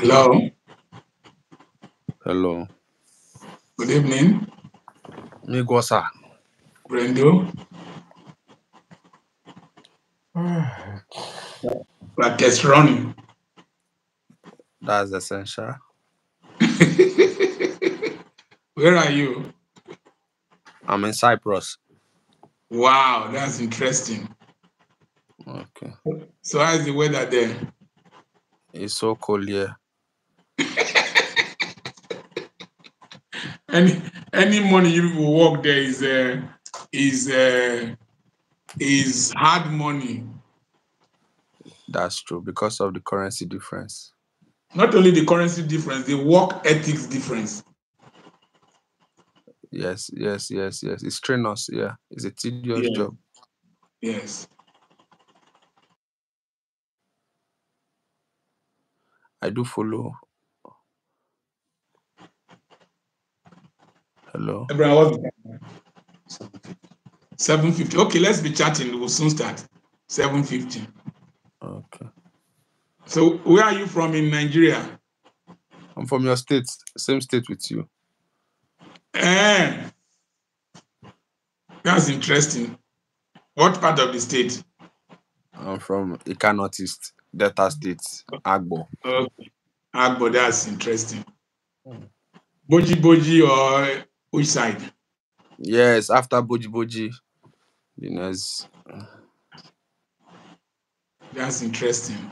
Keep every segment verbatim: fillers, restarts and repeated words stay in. Hello. Hello. Good evening. Nigosa. Brendo. Practice running. That's essential. Where are you? I'm in Cyprus. Wow, that's interesting. Okay. So how's the weather there? It's so cold here. any any money you will work there is uh, is uh, is hard money. That's true because of the currency difference. Not only the currency difference, the work ethics difference. Yes, yes, yes, yes. It's strenuous, yeah. It's a tedious yes. job. Yes. I do follow. Hello. seven fifty. Okay, let's be chatting. We'll soon start. seven fifty. Okay. So where are you from in Nigeria? I'm from your state. Same state with you. Eh, that's interesting. What part of the state? I'm from Ika Northeast, Delta State, Agbo. Okay. Agbo, that's interesting. Boji Boji or which side? Yes, after Boji Boji. You know, that's interesting.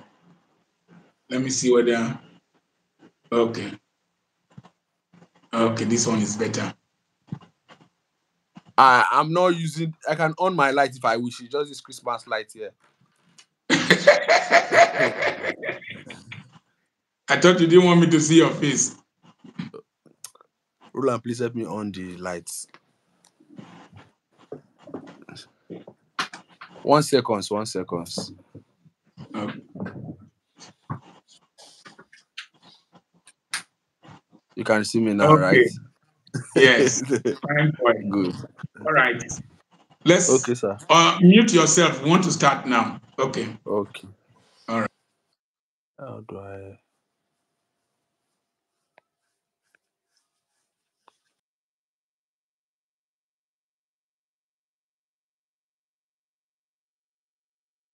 Let me see whether. Okay. Okay, this one is better. I, I'm not using... I can on my light if I wish. It's just this Christmas light here. I thought you didn't want me to see your face. Roland, please help me on the lights. One second, one second. Okay. You can see me now, okay. Right? Yes. Fine point. Good. All right. Let's okay, sir. Uh, mute yourself. We want to start now. Okay. Okay. All right. How do I?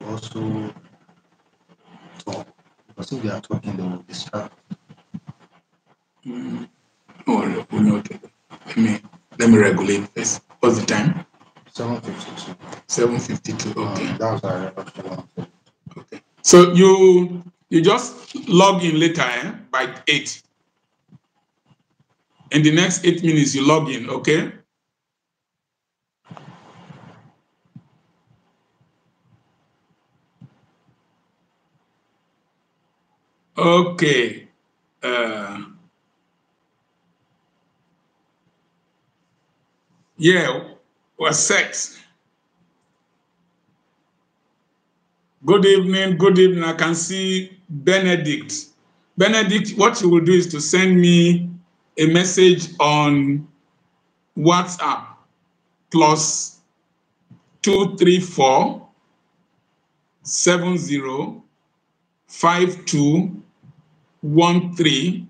Also talk. Because if they are talking, they will distract. Mm. Oh, we'll not. Let me let me regulate this. What's the time? Seven fifty-two. Seven fifty-two. Okay. Um, that was our record. Okay. So you you just log in later, eh? By eight. In the next eight minutes, you log in. Okay. Okay. Uh. Yeah, we're set. Good evening, good evening. I can see Benedict. Benedict, what you will do is to send me a message on WhatsApp plus two three four seven zero five two one three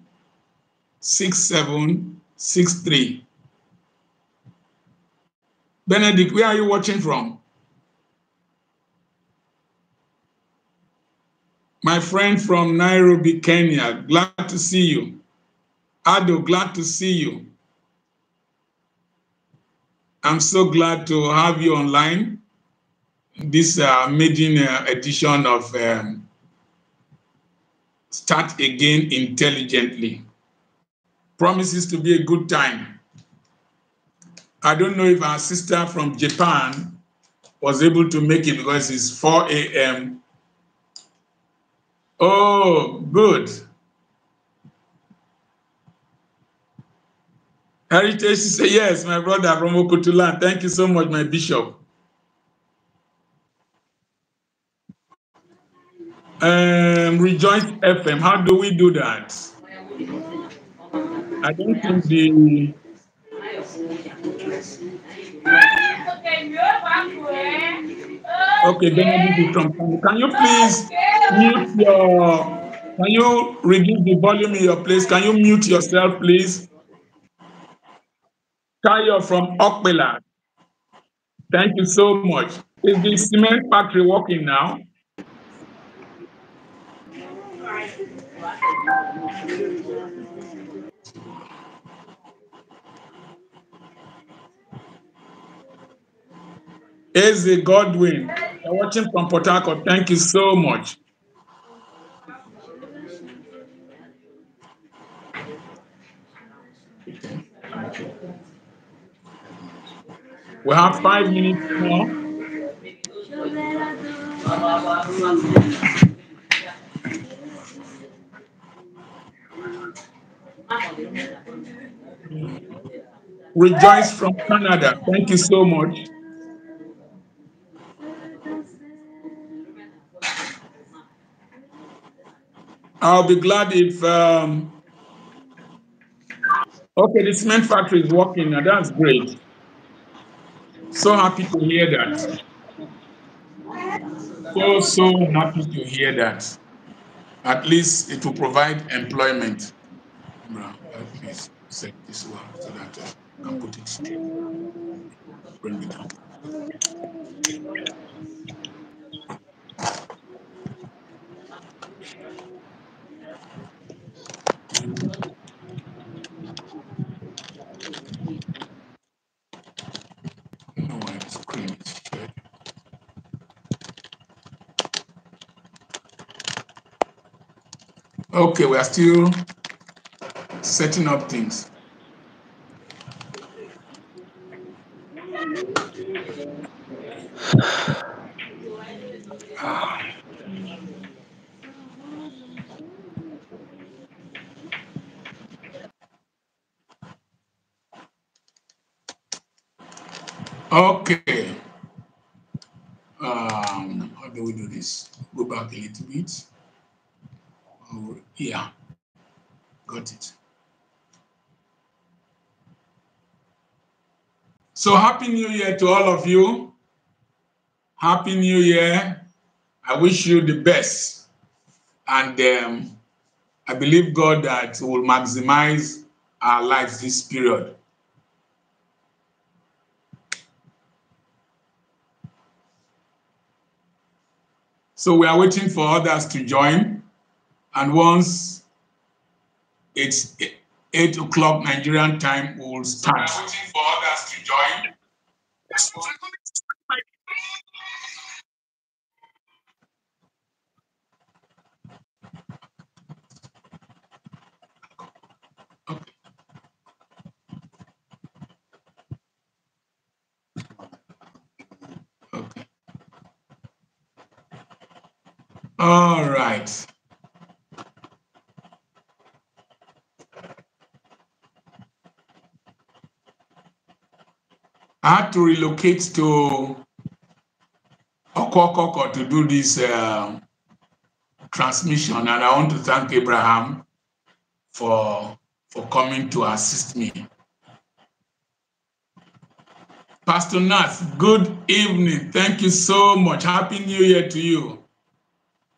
six seven six three. Benedict, where are you watching from? My friend from Nairobi, Kenya, glad to see you. Ado, glad to see you. I'm so glad to have you online. This uh, maiden uh, edition of um, Start Again Intelligently. Promises to be a good time. I don't know if our sister from Japan was able to make it because it's four A M Oh, good. Heritage says, yes, my brother from Okutulan. Thank you so much, my bishop. Um, Rejoice F M, how do we do that? I don't think the... Okay, Benedict, can you please mute your Can you reduce the volume in your place? Can you mute yourself, please? Kayo from Okpela. Thank you so much. Is the cement factory working now? Eze Godwin, you're watching from Port Harcourt. Thank you so much. We have five minutes more. Rejoice from Canada. Thank you so much. I'll be glad if... Um... Okay, the cement factory is working now. That's great. So happy to hear that. So, so happy to hear that. At least it will provide employment. Let me set this one so that I can put it straight. Bring it down. Okay, we are still setting up things. Okay. Um, how do we do this? Go back a little bit. Yeah, got it. So happy new year to all of you. Happy new year. I wish you the best. And um, I believe God that will maximize our lives this period. So we are waiting for others to join. And once it's eight o'clock Nigerian time, we'll start. I'm waiting for others to join. Okay. Okay. All right. I had to relocate to Okokoko to do this uh, transmission, and I want to thank Abraham for, for coming to assist me. Pastor Nath, good evening. Thank you so much. Happy New Year to you.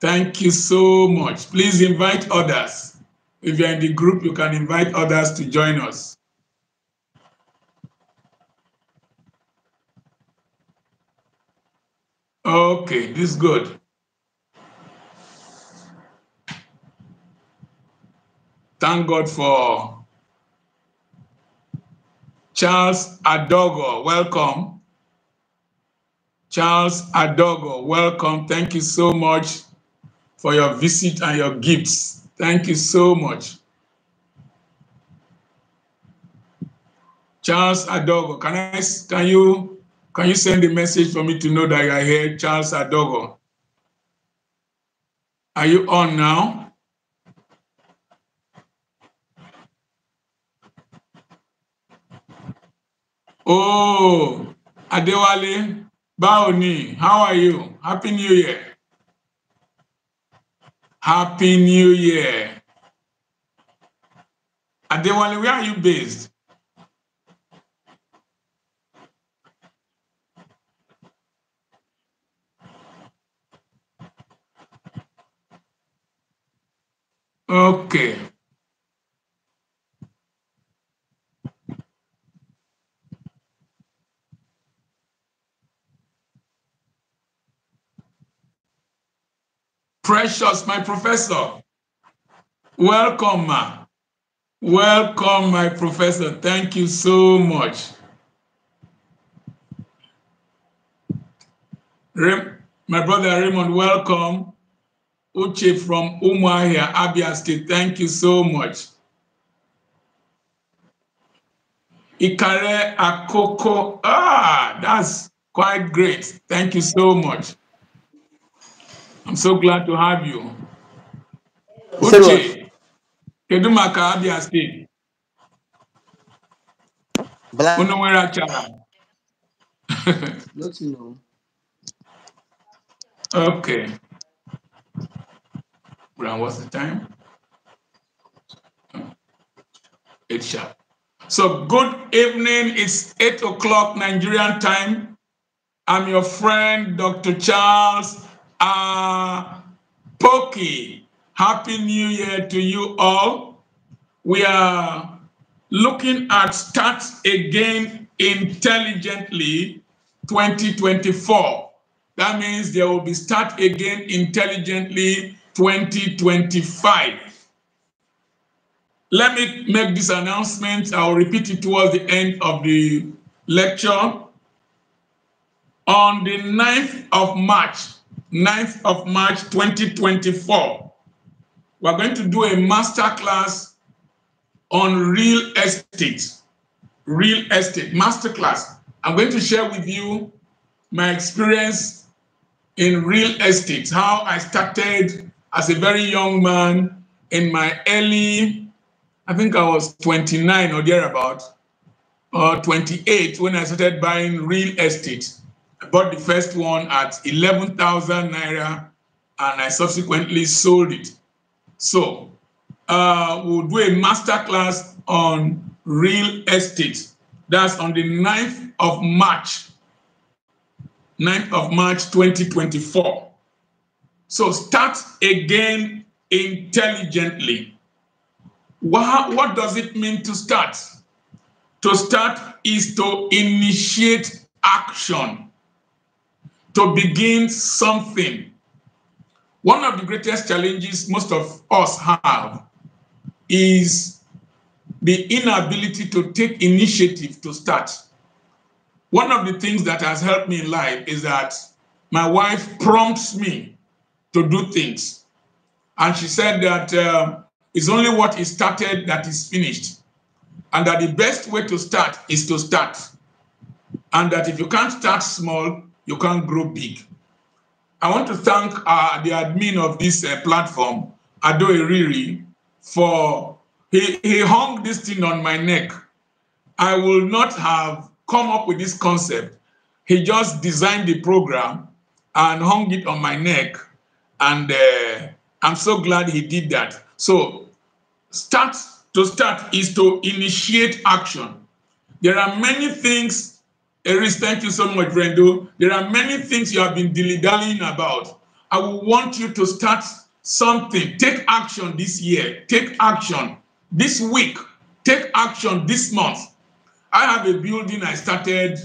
Thank you so much. Please invite others. If you're in the group, you can invite others to join us. Okay, this is good. Thank God for Charles Adogo. Welcome. Charles Adogo, welcome. Thank you so much for your visit and your gifts. Thank you so much. Charles Adogo, can I, can you Can you send a message for me to know that you are here, Charles Adogo? Are you on now? Oh, Adewale Baoni, how are you? Happy New Year. Happy New Year. Adewale, where are you based? Okay. Precious, my professor. Welcome, ma. Welcome, my professor. Thank you so much. Re my brother Raymond, welcome. Uche from Umuahia, Abia State, thank you so much. Ikare Akoko, ah, that's quite great. Thank you so much. I'm so glad to have you. Uche, Kedumaka, Abia State. Unowera Chara. Not you know. Okay. Around what's the time? Eight sharp. So good evening. It's eight o'clock Nigerian time. I'm your friend, Doctor Charles uh, Poki. Happy New Year to you all. We are looking at Start Again Intelligently twenty twenty-four. That means there will be Start Again Intelligently twenty twenty-five. Let me make this announcement. I'll repeat it towards the end of the lecture. On the ninth of March, ninth of March twenty twenty-four, we're going to do a master class on real estate. Real estate master class. I'm going to share with you my experience in real estate, how I started as a very young man in my early, I think I was twenty-nine or thereabout, or twenty-eight when I started buying real estate. I bought the first one at eleven thousand naira and I subsequently sold it. So uh, we'll do a masterclass on real estate. That's on the ninth of March, ninth of March, twenty twenty-four. So start again intelligently. What, what does it mean to start? To start is to initiate action, to begin something. One of the greatest challenges most of us have is the inability to take initiative to start. One of the things that has helped me in life is that my wife prompts me to do things. And she said that uh, it's only what is started that is finished. And that the best way to start is to start. And that if you can't start small, you can't grow big. I want to thank uh, the admin of this uh, platform, Ado Eriri, for he, he hung this thing on my neck. I will not have come up with this concept. He just designed the program and hung it on my neck. And uh, I'm so glad he did that. So start to start is to initiate action. There are many things, Eris, thank you so much, Brendo. There are many things you have been dilly-dallying about. I will want you to start something. Take action this year. Take action this week. Take action this month. I have a building I started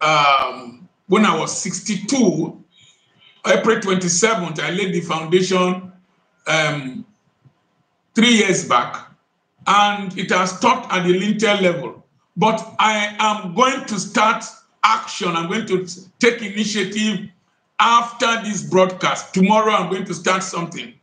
um, when I was sixty-two. April twenty-seventh, I laid the foundation um, three years back, and it has stopped at the lintel level. But I am going to start action. I'm going to take initiative after this broadcast. Tomorrow, I'm going to start something.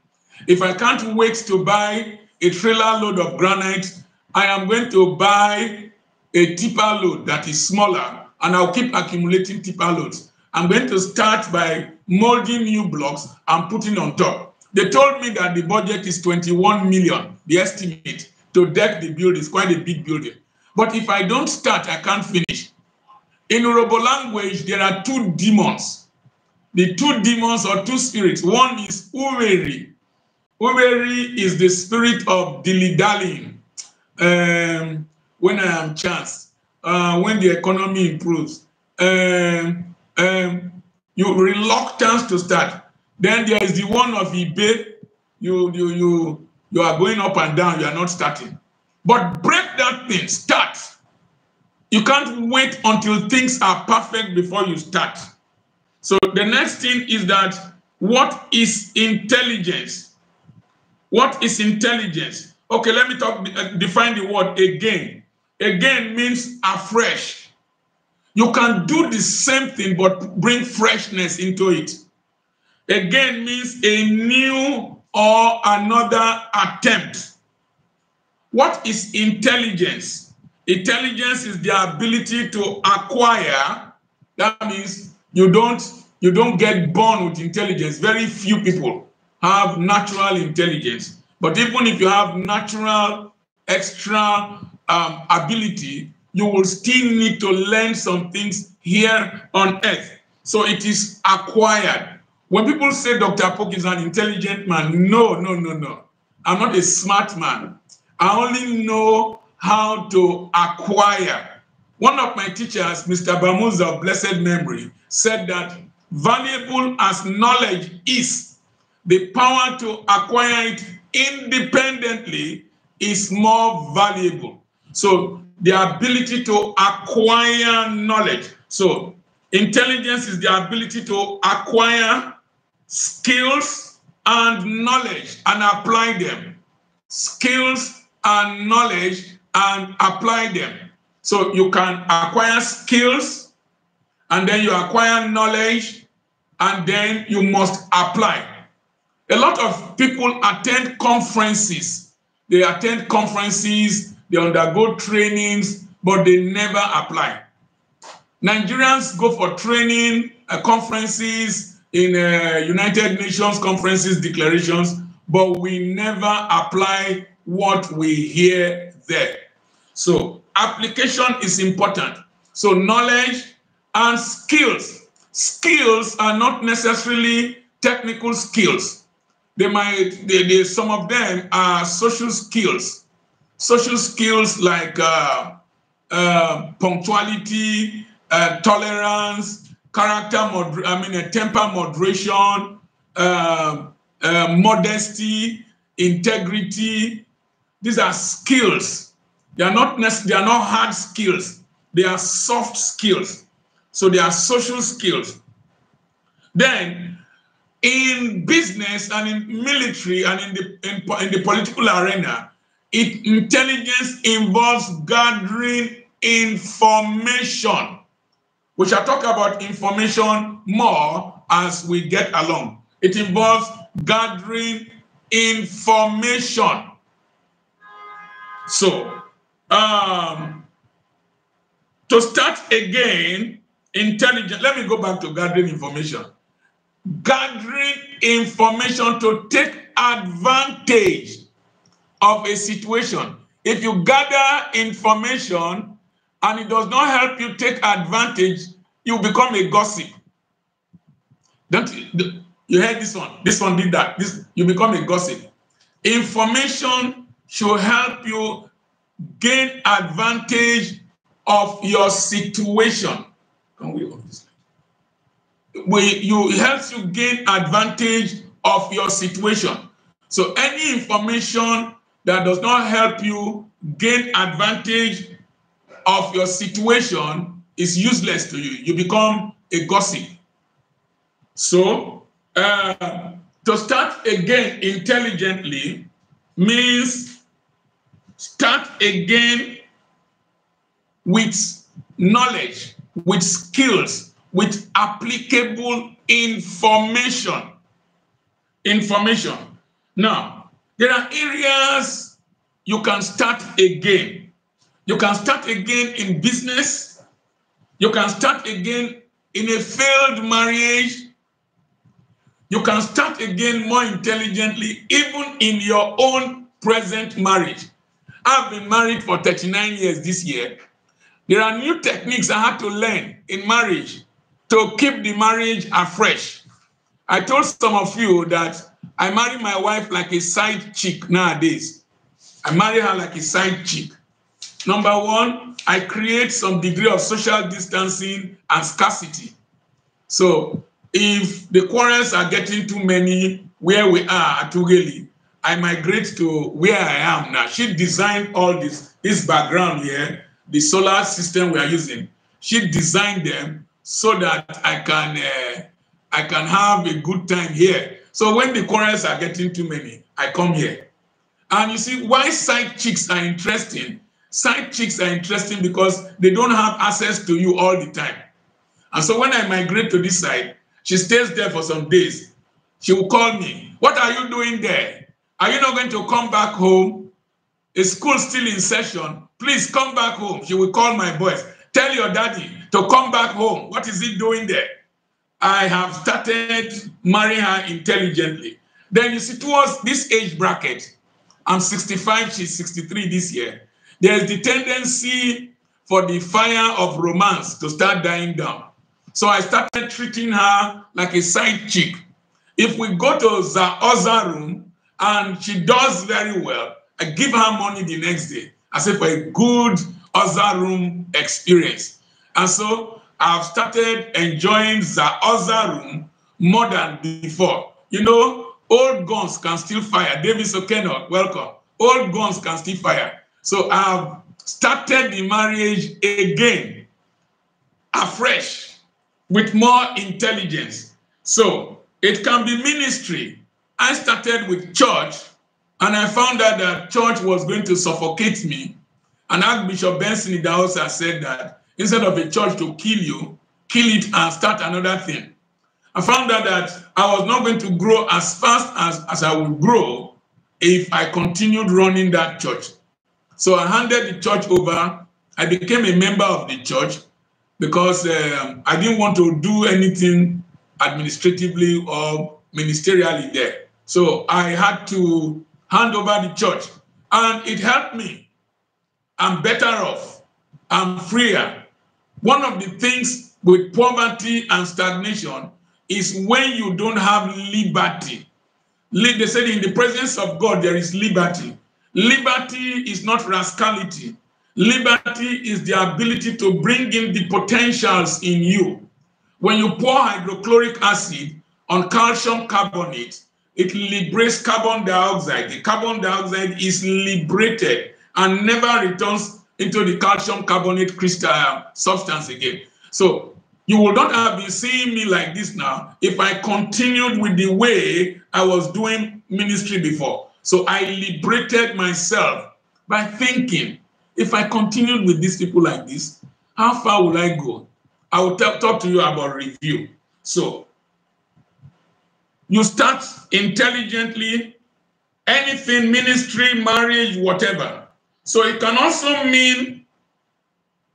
If I can't wait to buy a trailer load of granite, I am going to buy a tipper load that is smaller, and I'll keep accumulating tipper loads. I'm going to start by molding new blocks and putting on top. They told me that the budget is twenty-one million, the estimate, to deck the building. It's quite a big building. But if I don't start, I can't finish. In Urobo language, there are two demons. The two demons or two spirits. One is Uweri. Uweri is the spirit of dilly-dallying. Um, when I am chance, uh, when the economy improves. Um, Um, you reluctance to start. Then there is the one of eBay. You you you You are going up and down. You are not starting. But break that thing. Start. You can't wait until things are perfect before you start. So the next thing is that what is intelligence? What is intelligence? Okay, let me talk, define the word again. Again means afresh. You can do the same thing, but bring freshness into it. Again means a new or another attempt. What is intelligence? Intelligence is the ability to acquire. That means you don't, you don't get born with intelligence. Very few people have natural intelligence. But even if you have natural extra um, ability, you will still need to learn some things here on earth. So it is acquired. When people say Doctor Polk is an intelligent man, no, no, no, no. I'm not a smart man. I only know how to acquire. One of my teachers, Mister Bamuza of blessed memory, said that valuable as knowledge is, the power to acquire it independently is more valuable. So the ability to acquire knowledge. So intelligence is the ability to acquire skills and knowledge and apply them. Skills and knowledge and apply them. So you can acquire skills and then you acquire knowledge and then you must apply. A lot of people attend conferences. They attend conferences, they undergo trainings, but they never apply. Nigerians go for training, uh, conferences, in uh, United Nations conferences, declarations, but we never apply what we hear there. So application is important. So knowledge and skills. Skills are not necessarily technical skills. They might, they, they, some of them are social skills. Social skills like uh, uh, punctuality, Uh, tolerance, character, moder I mean, uh, temper moderation, uh, uh, modesty, integrity. These are skills. They are not they are not hard skills. They are soft skills. So they are social skills. Then, in business and in military and in the in, in the political arena, it, intelligence involves gathering information. We shall talk about information more as we get along. It involves gathering information. So, um, to start again, intelligence. Let me go back to gathering information. Gathering information to take advantage of a situation. If you gather information, and it does not help you take advantage, you become a gossip. Don't you, you heard this one? This one did that. This, you become a gossip. Information should help you gain advantage of your situation. Can we open this? We, you, it helps you gain advantage of your situation. So any information that does not help you gain advantage of your situation is useless to you. You become a gossip. So, uh, to start again intelligently means start again with knowledge, with skills, with applicable information. Information. Now, there are areas you can start again. You can start again in business. You can start again in a failed marriage. You can start again more intelligently, even in your own present marriage. I've been married for thirty-nine years this year. There are new techniques I had to learn in marriage to keep the marriage afresh. I told some of you that I marry my wife like a side chick nowadays. I marry her like a side chick. Number one, I create some degree of social distancing and scarcity. So if the quarrels are getting too many where we are at Ugeli, I migrate to where I am now. She designed all this, this background here, the solar system we are using. She designed them so that I can, uh, I can have a good time here. So when the quarrels are getting too many, I come here. And you see why side chicks are interesting. Side chicks are interesting because they don't have access to you all the time. And so when I migrate to this side, she stays there for some days. She will call me. What are you doing there? Are you not going to come back home? Is school still in session? Please come back home. She will call my boys. Tell your daddy to come back home. What is he doing there? I have started marrying her intelligently. Then you see, towards this age bracket, I'm sixty-five, she's sixty-three this year. There's the tendency for the fire of romance to start dying down. So I started treating her like a side chick. If we go to the other room and she does very well, I give her money the next day. I say for a good other room experience. And so I've started enjoying the other room more than before. You know, old guns can still fire. Davis O'Connor, welcome. Old guns can still fire. So I've started the marriage again, afresh, with more intelligence. So it can be ministry. I started with church, and I found out that church was going to suffocate me. And Archbishop Benson Idahosa said that instead of a church to kill you, kill it and start another thing. I found out that I was not going to grow as fast as, as I would grow if I continued running that church. So I handed the church over. I became a member of the church because um, I didn't want to do anything administratively or ministerially there. So I had to hand over the church, and it helped me. I'm better off. I'm freer. One of the things with poverty and stagnation is when you don't have liberty. They said in the presence of God, there is liberty. Liberty is not rascality. Liberty is the ability to bring in the potentials in you. When you pour hydrochloric acid on calcium carbonate, it liberates carbon dioxide. The carbon dioxide is liberated and never returns into the calcium carbonate crystal substance again. So you would not have been seeing me like this now if I continued with the way I was doing ministry before. So I liberated myself by thinking, if I continued with these people like this, how far will I go? I will talk to you about review. So you start intelligently, anything, ministry, marriage, whatever. So it can also mean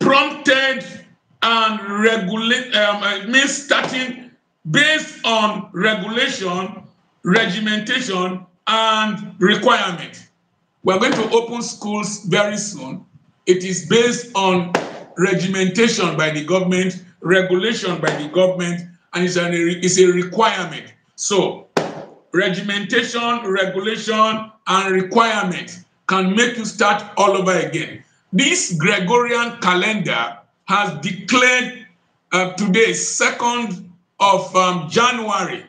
prompted and regulate, um, it means starting based on regulation, regimentation, and requirement. We're going to open schools very soon. It is based on regimentation by the government, regulation by the government, and it's, an, it's a requirement. So regimentation, regulation, and requirement can make you start all over again. This Gregorian calendar has declared uh, today, second of um, January.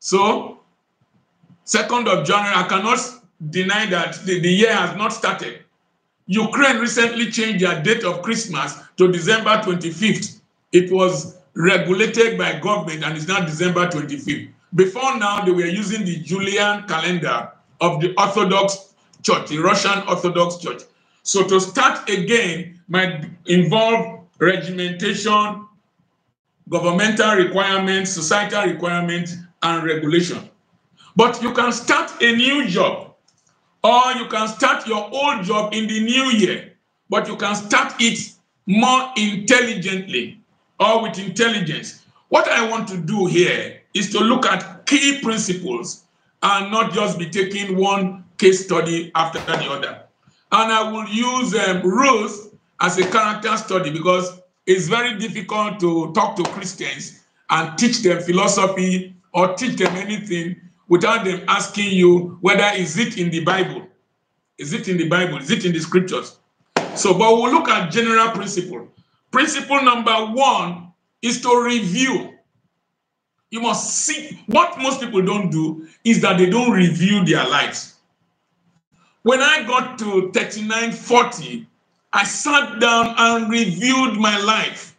So second of January, I cannot deny that the, the year has not started. Ukraine recently changed their date of Christmas to December twenty-fifth. It was regulated by government and it's now December twenty-fifth. Before now, they were using the Julian calendar of the Orthodox Church, the Russian Orthodox Church. So to start again might involve regimentation, governmental requirements, societal requirements, and regulation. But you can start a new job, or you can start your old job in the new year, but you can start it more intelligently or with intelligence. What I want to do here is to look at key principles and not just be taking one case study after the other. And I will use um, Ruth as a character study because it's very difficult to talk to Christians and teach them philosophy or teach them anything without them asking you whether is it in the Bible? Is it in the Bible? Is it in the scriptures? So, but we'll look at general principle. Principle number one is to review. You must see. What most people don't do is that they don't review their lives. When I got to thirty-nine, forty, I sat down and reviewed my life.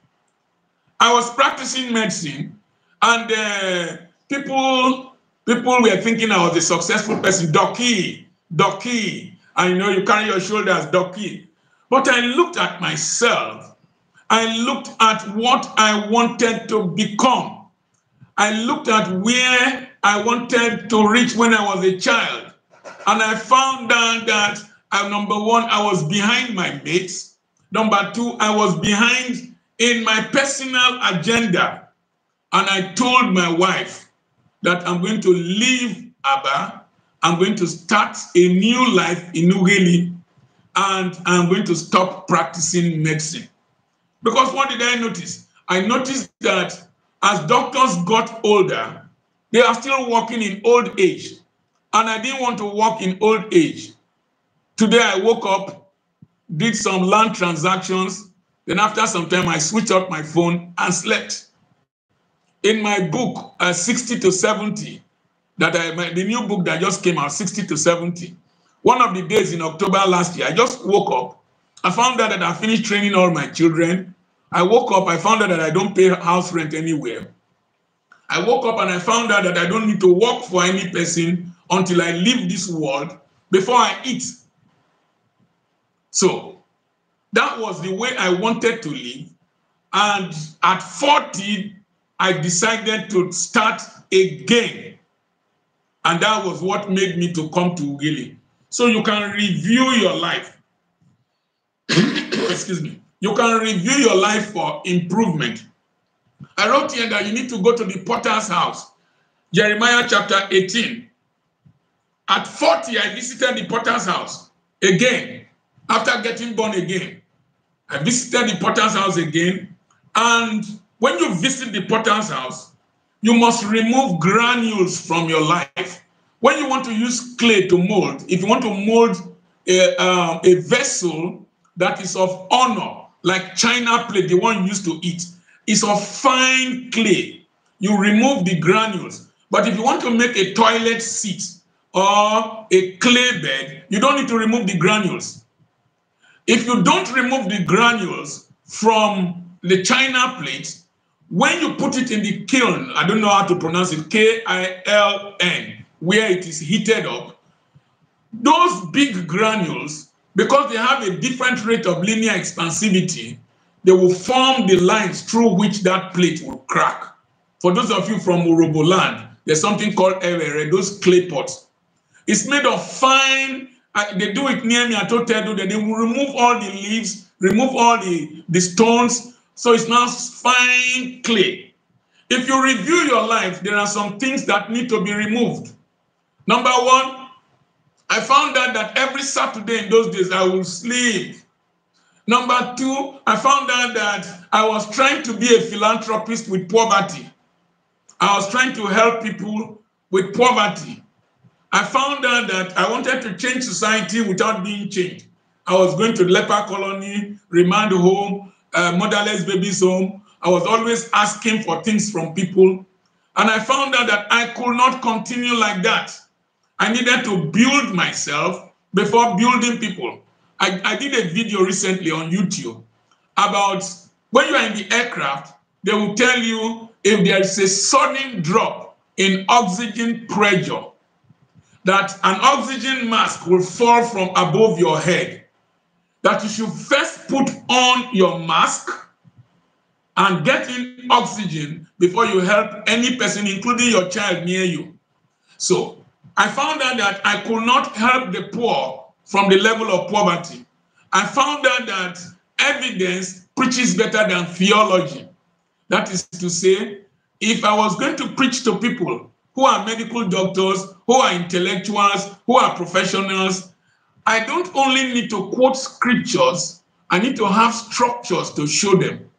I was practicing medicine, and uh, people, people were thinking I was a successful person. Doki, Doki, and you know, you carry your shoulders, Doki. But I looked at myself. I looked at what I wanted to become. I looked at where I wanted to reach when I was a child. And I found out that, uh, number one, I was behind my mates. Number two, I was behind in my personal agenda. And I told my wife that I'm going to leave Aba. I'm going to start a new life in Ughelli. And I'm going to stop practicing medicine. Because what did I notice? I noticed that as doctors got older, they are still working in old age. And I didn't want to work in old age. Today I woke up, did some land transactions, then after some time I switched off my phone and slept. In my book, uh, sixty to seventy, that I, my, the new book that just came out, sixty to seventy, one of the days in October last year, I just woke up. I found out that I finished training all my children. I woke up, I found out that I don't pay house rent anywhere. I woke up and I found out that I don't need to work for any person until I leave this world before I eat. So that was the way I wanted to live. And at forty, I decided to start again. And that was what made me to come to Ughelli. So you can review your life. Excuse me. You can review your life for improvement. I wrote here that you need to go to the potter's house, Jeremiah chapter eighteen. At forty, I visited the potter's house again, after getting born again. I visited the potter's house again, and when you visit the potter's house, you must remove granules from your life. When you want to use clay to mold, if you want to mold a, uh, a vessel that is of honor, like china plate, the one used to eat, is of fine clay. You remove the granules. But if you want to make a toilet seat or a clay bed, you don't need to remove the granules. If you don't remove the granules from the china plate, when you put it in the kiln, I don't know how to pronounce it, K I L N, where it is heated up, those big granules, because they have a different rate of linear expansivity, they will form the lines through which that plate will crack. For those of you from Urobo land, there's something called Ewere, those clay pots. It's made of fine, uh, they do it near me at Otedo, they will remove all the leaves, remove all the, the stones, so it's now fine clay. If you review your life, there are some things that need to be removed. Number one, I found out that every Saturday in those days I will sleep. Number two, I found out that I was trying to be a philanthropist with poverty. I was trying to help people with poverty. I found out that I wanted to change society without being changed. I was going to leper colony, remand home, uh, motherless babies home. I was always asking for things from people. And I found out that I could not continue like that. I needed to build myself before building people. I, I did a video recently on YouTube about when you are in the aircraft, they will tell you if there is a sudden drop in oxygen pressure, that an oxygen mask will fall from above your head, that you should first put on your mask and get in oxygen before you help any person, including your child near you. So I found out that I could not help the poor from the level of poverty. I found out that evidence preaches better than theology. That is to say, if I was going to preach to people who are medical doctors, who are intellectuals, who are professionals, I don't only need to quote scriptures, I need to have structures to show them.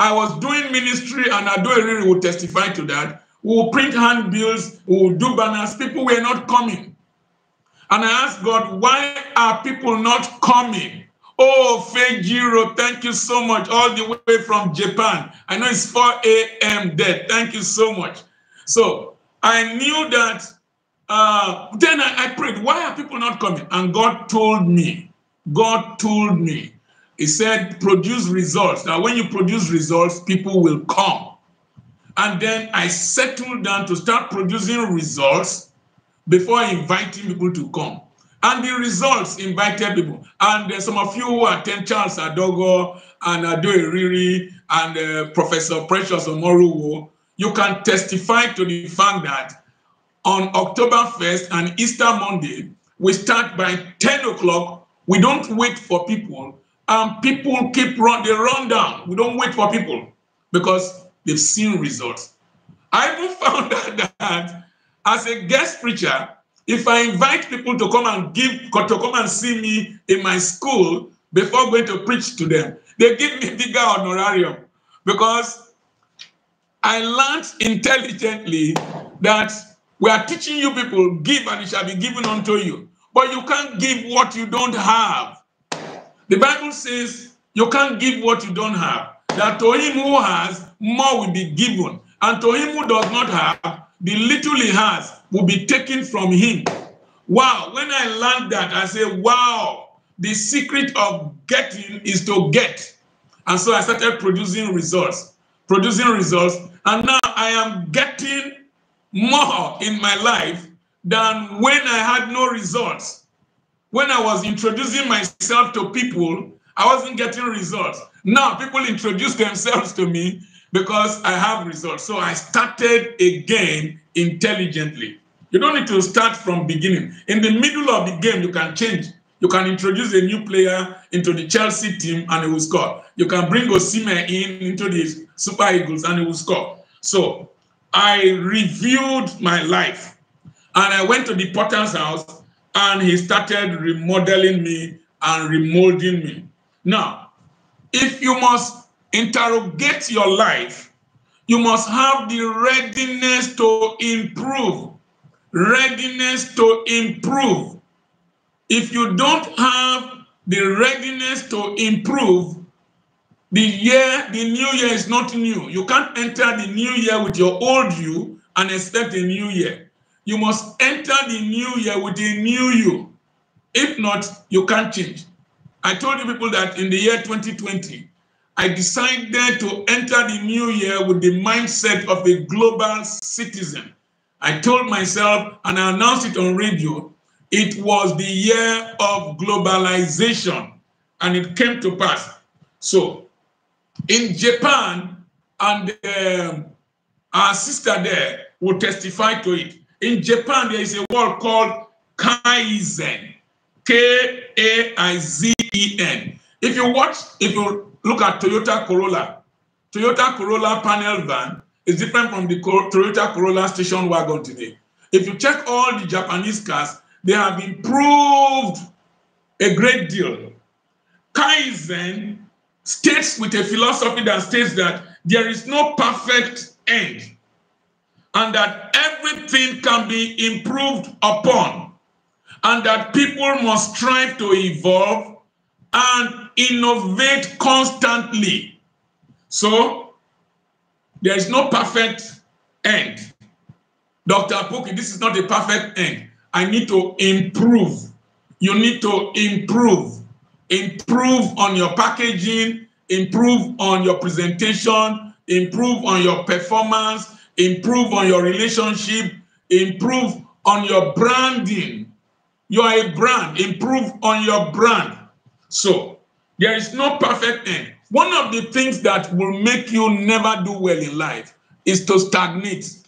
I was doing ministry, and Adoeriri will testify to that. We will print handbills, we will do banners. People were not coming. And I asked God, why are people not coming? Oh, Fejiro, thank you so much. All the way from Japan. I know it's four A M there. Thank you so much. So I knew that. Uh, then I, I prayed, why are people not coming? And God told me, God told me, he said, produce results. Now, when you produce results, people will come. And then I settled down to start producing results before inviting people to come. And the results invited people. And uh, some of you who attend Charles Adogo and Ado Eriri and uh, Professor Precious Omoruwo, you can testify to the fact that on October first and Easter Monday, we start by ten o'clock. We don't wait for people. And people keep run, they run down. We don't wait for people because they've seen results. I even found out that as a guest preacher, if I invite people to come and give, to come and see me in my school before going to preach to them, they give me bigger honorarium because I learned intelligently that we are teaching you people, give and it shall be given unto you. But you can't give what you don't have. The Bible says you can't give what you don't have. That to him who has, more will be given. And to him who does not have, the little he has will be taken from him. Wow, when I learned that, I said, wow, the secret of getting is to get. And so I started producing results, producing results. And now I am getting more in my life than when I had no results. When I was introducing myself to people, I wasn't getting results. Now people introduce themselves to me because I have results. So I started again intelligently. You don't need to start from beginning. In the middle of the game, you can change. You can introduce a new player into the Chelsea team and he will score. You can bring Osimhen in into the Super Eagles and he will score. So I reviewed my life and I went to the potter's house and he started remodeling me and remolding me. Now, if you must interrogate your life, you must have the readiness to improve. Readiness to improve. If you don't have the readiness to improve, the year, the new year is not new. You can't enter the new year with your old you and expect a new year. You must enter the new year with a new you. If not, you can't change. I told you people that in the year twenty twenty, I decided to enter the new year with the mindset of a global citizen. I told myself, and I announced it on radio, it was the year of globalization, and it came to pass. So in Japan, and um, our sister there will testify to it. In Japan, there is a word called Kaizen, K A I Z E N. If you watch, if you look at Toyota Corolla. Toyota Corolla panel van is different from the Toyota Corolla station wagon today. If you check all the Japanese cars, they have improved a great deal. Kaizen states with a philosophy that states that there is no perfect end and that everything can be improved upon and that people must strive to evolve and innovate constantly. So there is no perfect end. Doctor Apoki, this is not a perfect end. I need to improve. You need to improve. Improve on your packaging, improve on your presentation, improve on your performance, improve on your relationship, improve on your branding. You are a brand. Improve on your brand. So there is no perfect end. One of the things that will make you never do well in life is to stagnate.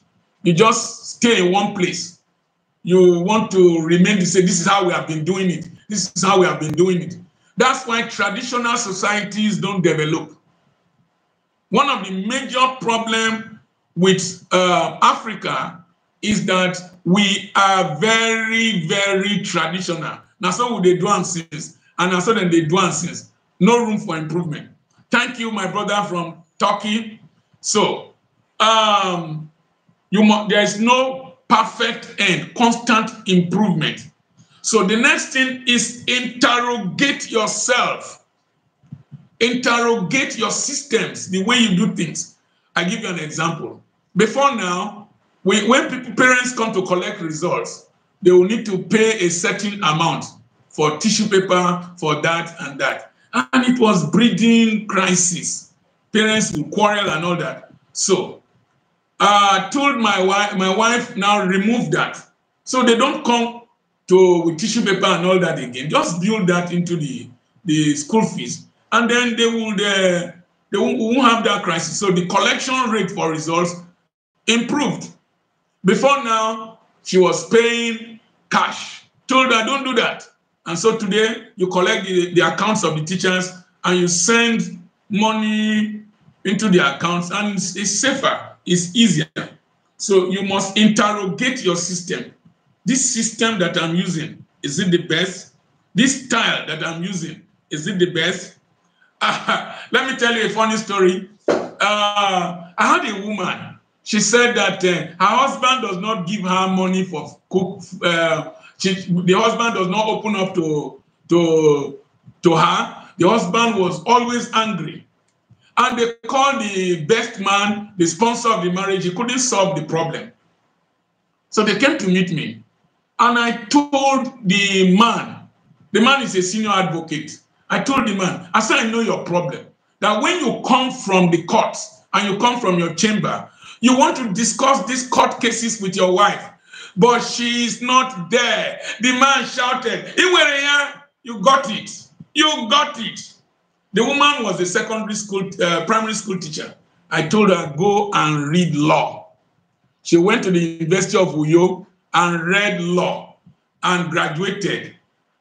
You just stay in one place. You want to remain the same. This is how we have been doing it. This is how we have been doing it. That's why traditional societies don't develop. One of the major problems with uh, Africa is that we are very, very traditional. Now, so they do and since, and now so then they do and since. No room for improvement. Thank you, my brother from Turkey. So, um, you must, there is no perfect end, constant improvement. So the next thing is interrogate yourself. Interrogate your systems, the way you do things. I give you an example. Before now, we, when people, parents come to collect results, they will need to pay a certain amount for tissue paper, for that and that. And it was breeding crisis. Parents would quarrel and all that. So I uh, told my wife, my wife now remove that. So they don't come to with tissue paper and all that again. Just build that into the, the school fees. And then they will uh, they won't have that crisis. So the collection rate for results improved. Before now, she was paying cash. Told her, don't do that. And so today, you collect the, the accounts of the teachers and you send money into the accounts, and it's, it's safer, it's easier. So you must interrogate your system. This system that I'm using, is it the best? This style that I'm using, is it the best? Uh, let me tell you a funny story. Uh, I had a woman. She said that uh, her husband does not give her money for cook. Uh, she, the husband does not open up to, to, to her. The husband was always angry. And they called the best man, the sponsor of the marriage. He couldn't solve the problem. So they came to meet me. And I told the man, the man is a senior advocate. I told the man, I said, I know your problem. That when you come from the courts and you come from your chamber, you want to discuss these court cases with your wife, but she is not there. The man shouted, Iwereya, you got it. You got it. The woman was a secondary school, uh, primary school teacher. I told her, go and read law. She went to the University of Uyo and read law and graduated.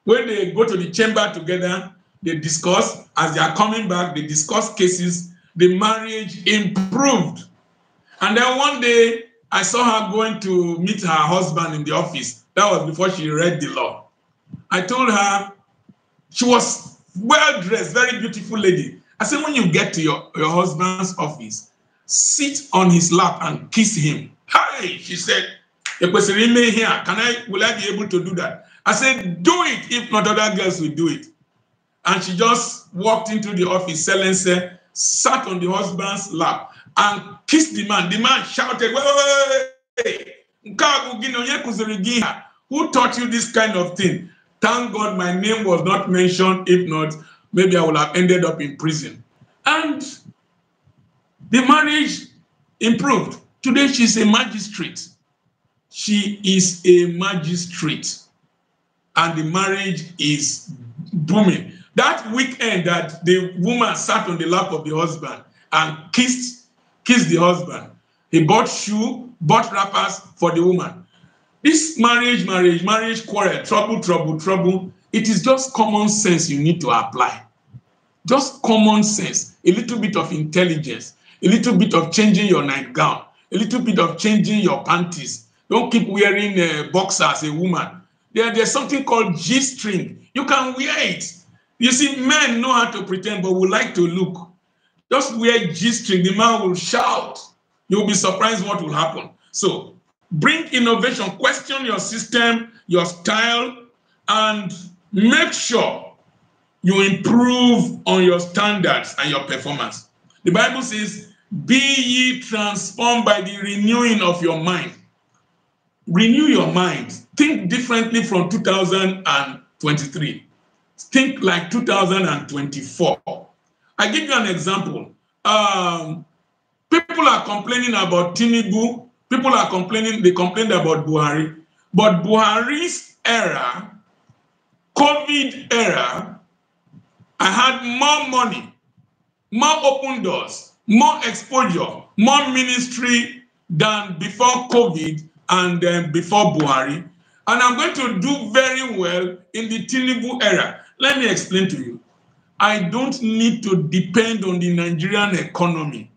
When they go to the chamber together, they discuss, as they are coming back, they discuss cases, the marriage improved. And then one day, I saw her going to meet her husband in the office. That was before she read the law. I told her, she was well-dressed, very beautiful lady. I said, when you get to your, your husband's office, sit on his lap and kiss him. Hey, she said, "Can I, will I be able to do that?" I said, do it, if not other girls will do it. And she just walked into the office, Selense, sat on the husband's lap and kissed the man. The man shouted, "Hey, who taught you this kind of thing?" Thank God my name was not mentioned. If not, maybe I would have ended up in prison. And the marriage improved. Today she's a magistrate. She is a magistrate. And the marriage is booming. That weekend that the woman sat on the lap of the husband and kissed, kissed the husband, he bought shoes, bought wrappers for the woman. This marriage, marriage, marriage quarrel, trouble, trouble, trouble, it is just common sense you need to apply. Just common sense, a little bit of intelligence, a little bit of changing your nightgown, a little bit of changing your panties. Don't keep wearing a boxer as a woman. There, there's something called G-string. You can wear it. You see, men know how to pretend, but we like to look. Just wear G-string, the man will shout. You'll be surprised what will happen. So bring innovation, question your system, your style, and make sure you improve on your standards and your performance. The Bible says, be ye transformed by the renewing of your mind. Renew your mind. Think differently from two thousand twenty-three. Think like two thousand twenty-four. I give you an example. Um, people are complaining about Tinubu. People are complaining, they complained about Buhari. But Buhari's era, COVID era, I had more money, more open doors, more exposure, more ministry than before COVID and um, before Buhari. And I'm going to do very well in the Tinubu era. Let me explain to you. I don't need to depend on the Nigerian economy.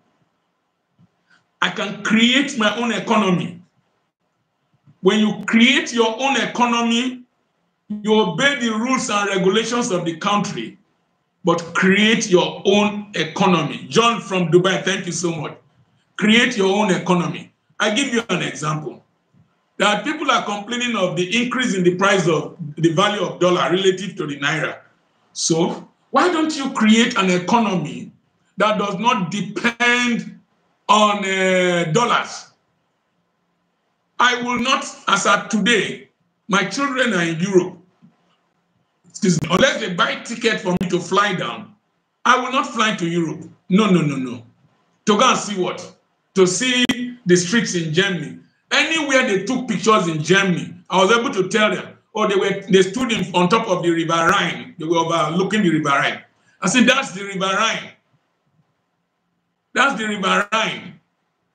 I can create my own economy. When you create your own economy, you obey the rules and regulations of the country, but create your own economy. John from Dubai, thank you so much. Create your own economy. I give you an example. That people are complaining of the increase in the price of the value of dollar relative to the naira. So Why don't you create an economy that does not depend on uh, dollars? I will not, as at today, my children are in Europe. Unless they buy ticket for me to fly down, I will not fly to Europe. No, no, no, no. To go and see what? To see the streets in Germany. Anywhere they took pictures in Germany, I was able to tell them, oh, they were they stood in, on top of the River Rhine. They were overlooking the River Rhine. I said, that's the River Rhine. That's the River Rhine.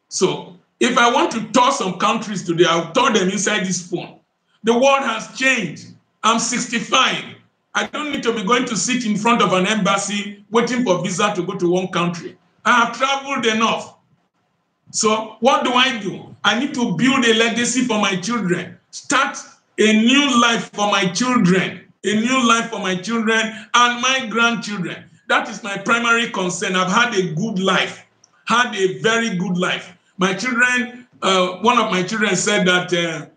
So if I want to tour some countries today, I'll tour them inside this phone. The world has changed. I'm sixty-five. I don't need to be going to sit in front of an embassy waiting for visa to go to one country. I have traveled enough. So what do I do? I need to build a legacy for my children. Start a new life for my children. A new life for my children and my grandchildren. That is my primary concern. I've had a good life. Had a very good life. My children, uh, one of my children said that uh,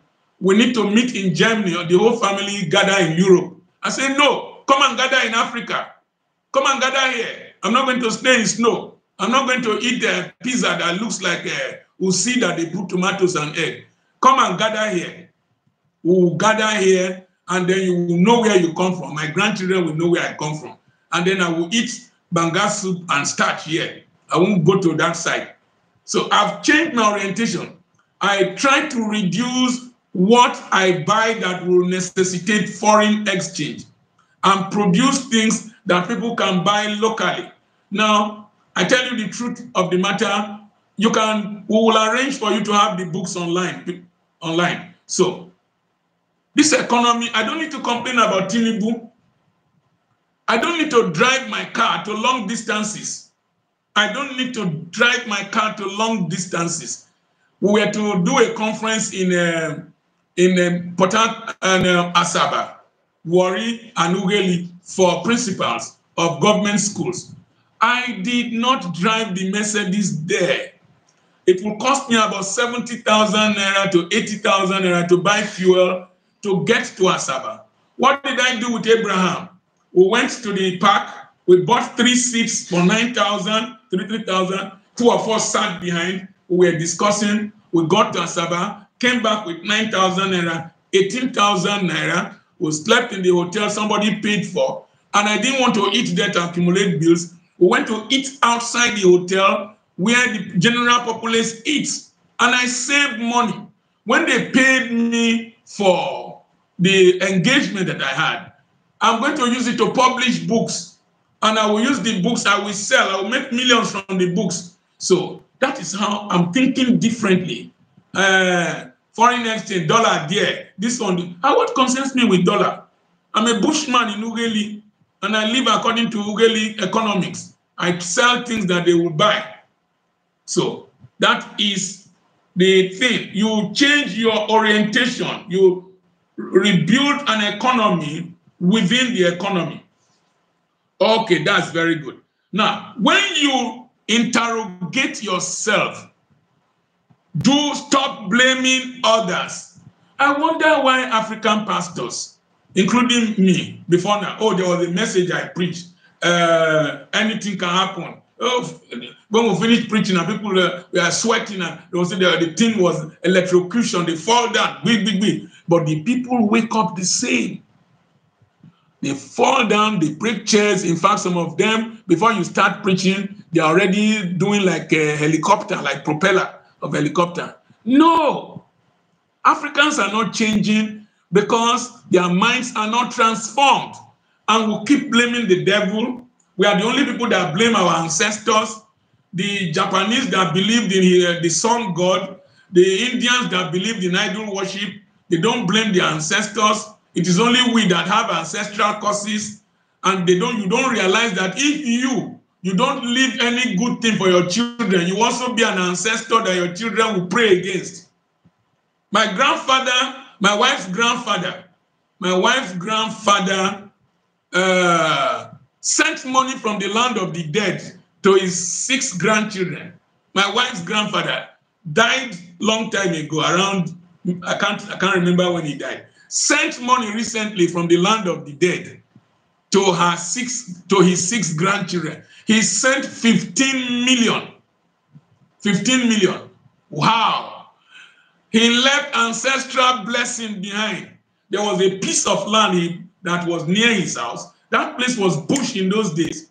we need to meet in Germany or the whole family gather in Europe. I said, no, come and gather in Africa. Come and gather here. I'm not going to stay in snow. I'm not going to eat a uh, pizza that looks like uh, usi that they put tomatoes and egg. Come and gather here. We'll gather here and then you will know where you come from. My grandchildren will know where I come from. And then I will eat banga soup and starch here. I won't go to that side. So I've changed my orientation. I try to reduce what I buy that will necessitate foreign exchange and produce things that people can buy locally. Now, I tell you the truth of the matter, you can, we will arrange for you to have the books online. online. So, this economy, I don't need to complain about Tinubu. I don't need to drive my car to long distances. I don't need to drive my car to long distances. We were to do a conference in uh, in uh, Port Harcourt and uh, Asaba, Warri and Ughelli for principals of government schools. I did not drive the Mercedes there. It will cost me about seventy thousand naira to eighty thousand naira to buy fuel to get to Asaba. What did I do with Abraham? We went to the park. We bought three seats for nine thousand, three thousand. Two of us sat behind. We were discussing. We got to Asaba, came back with nine thousand naira, eighteen thousand naira. We slept in the hotel somebody paid for. And I didn't want to eat there to accumulate bills. We went to eat outside the hotel where the general populace eats. And I saved money. When they paid me for the engagement that I had, I'm going to use it to publish books. And I will use the books, I will sell, I will make millions from the books. So that is how I'm thinking differently. Uh, foreign exchange, dollar there, this one. How what concerns me with dollar? I'm a bushman in Ughelli, and I live according to Ughelli economics. I sell things that they will buy. So that is the thing. You change your orientation. You rebuild an economy within the economy. Okay, that's very good. Now, when you interrogate yourself, do stop blaming others. I wonder why African pastors, including me, before now, oh, there was a message I preached. Uh, anything can happen. Oh, when we finished preaching and people uh, were sweating and they said the, the thing was electrocution, they fall down, big, big, big. But the people wake up the same. They fall down, they break chairs. In fact, some of them, before you start preaching, they're already doing like a helicopter, like propeller of helicopter. No, Africans are not changing because their minds are not transformed. And we keep blaming the devil. We are the only people that blame our ancestors. The Japanese that believed in the sun god, the Indians that believed in idol worship, they don't blame their ancestors. It is only we that have ancestral curses, and they don't. You don't realize that if you you don't leave any good thing for your children, you also be an ancestor that your children will pray against. My grandfather, my wife's grandfather, my wife's grandfather uh, sent money from the land of the dead to his six grandchildren. My wife's grandfather died long time ago. Around I can't I can't remember when he died. Sent money recently from the land of the dead to her six to his six grandchildren. He sent fifteen million. fifteen million. Wow. He left ancestral blessing behind. There was a piece of land that was near his house. That place was bush in those days.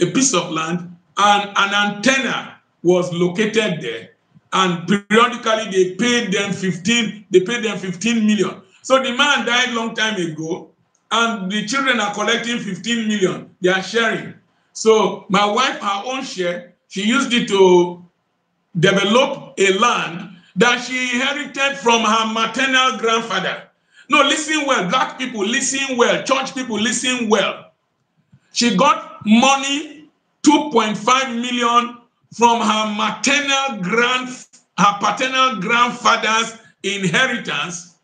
A piece of land, and an antenna was located there. And periodically they paid them fifteen. They paid them fifteen million. So the man died long time ago, and the children are collecting fifteen million. They are sharing. So my wife, her own share, she used it to develop a land that she inherited from her maternal grandfather. No, listen well, black people, listen well, church people, listen well. She got money, two point five million, from her maternal grand, her paternal grandfather's inheritance.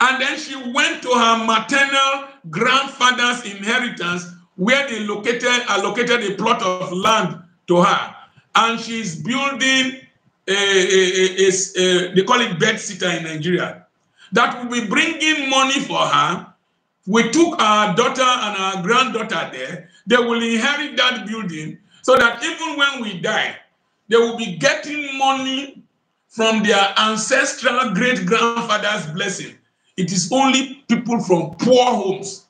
And then she went to her maternal grandfather's inheritance, where they located, allocated a plot of land to her. And she's building a, a, a, a, a they call it bed sitter in Nigeria, that will be bringing money for her. We took our daughter and our granddaughter there. They will inherit that building, so that even when we die, they will be getting money from their ancestral great-grandfather's blessing. It is only people from poor homes.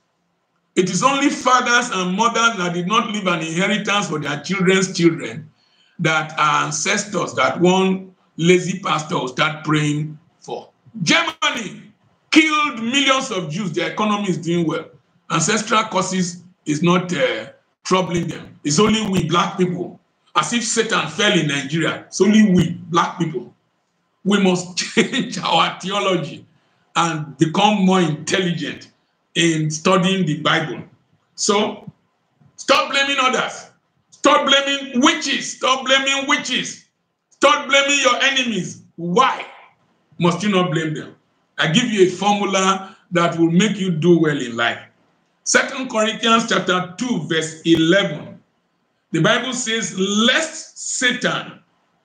It is only fathers and mothers that did not leave an inheritance for their children's children that are ancestors that one lazy pastor will start praying for. Germany killed millions of Jews. Their economy is doing well. Ancestral curses is not uh, troubling them. It's only we black people. As if Satan fell in Nigeria. It's only we black people. We must change our theology and become more intelligent in studying the Bible. So stop blaming others. Stop blaming witches. Stop blaming witches. Stop blaming your enemies. Why must you not blame them? I give you a formula that will make you do well in life. Second Corinthians chapter two, verse eleven. The Bible says, lest Satan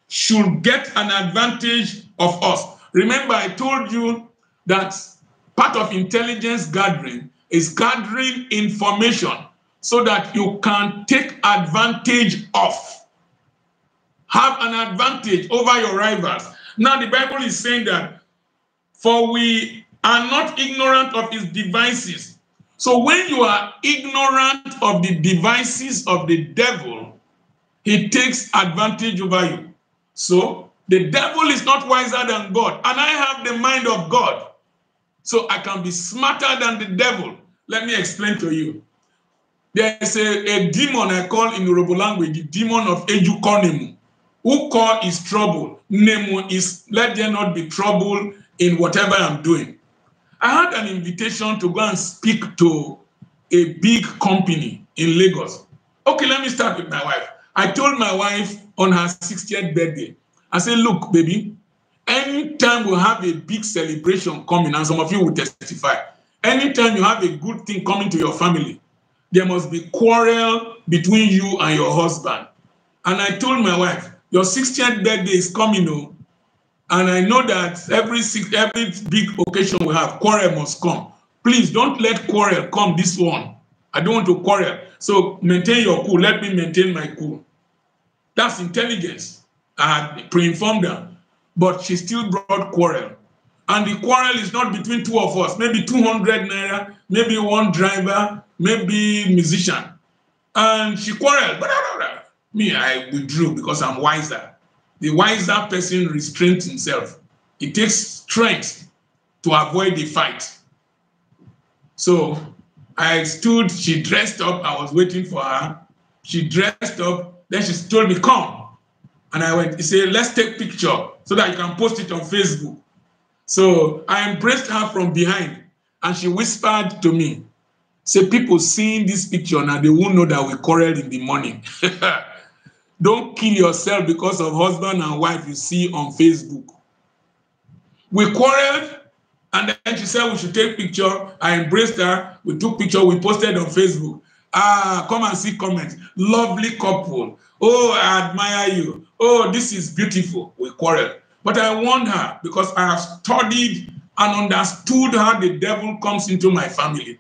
should get an advantage of us. Remember, I told you that part of intelligence gathering is gathering information so that you can take advantage of, have an advantage over your rivals. Now the Bible is saying that, for we are not ignorant of his devices. So when you are ignorant of the devices of the devil, he takes advantage over you. So the devil is not wiser than God, and I have the mind of God. So I can be smarter than the devil. Let me explain to you. There is a, a demon I call in Yoruba language, the demon of Ejukonemu. Who call is trouble. Nemu is, let there not be trouble in whatever I'm doing. I had an invitation to go and speak to a big company in Lagos. Okay, let me start with my wife. I told my wife on her sixtieth birthday, I said, look, baby, anytime we have a big celebration coming, and some of you will testify, anytime you have a good thing coming to your family, there must be quarrel between you and your husband. And I told my wife, your sixtieth birthday is coming, oh, and I know that every every big occasion we have, quarrel must come. Please don't let quarrel come this one. I don't want to quarrel. So maintain your cool. Let me maintain my cool. That's intelligence. I had pre-informed her. But she still brought quarrel. And the quarrel is not between two of us, maybe two hundred naira, maybe one driver, maybe musician. And she quarreled. Me, I withdrew because I'm wiser. The wiser person restrains himself. It takes strength to avoid the fight. So I stood, she dressed up, I was waiting for her. She dressed up, then she told me, come. And I went, he said, let's take picture so that you can post it on Facebook. So I embraced her from behind, and she whispered to me, say, people seeing this picture now, they won't know that we quarreled in the morning. Don't kill yourself because of husband and wife you see on Facebook. We quarreled, and then she said we should take picture. I embraced her. We took picture. We posted on Facebook. Ah, come and see comments. Lovely couple. Oh, I admire you. Oh, this is beautiful. We quarrel. But I warned her because I have studied and understood how the devil comes into my family.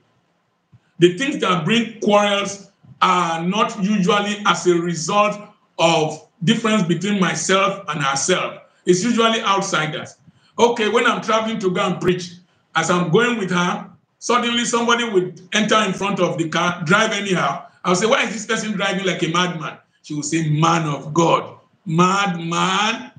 The things that bring quarrels are not usually as a result of difference between myself and herself. It's usually outsiders. Okay, when I'm traveling to go and preach, as I'm going with her, suddenly somebody would enter in front of the car, drive anyhow. I'll say, why is this person driving like a madman? She will say, man of God, madman.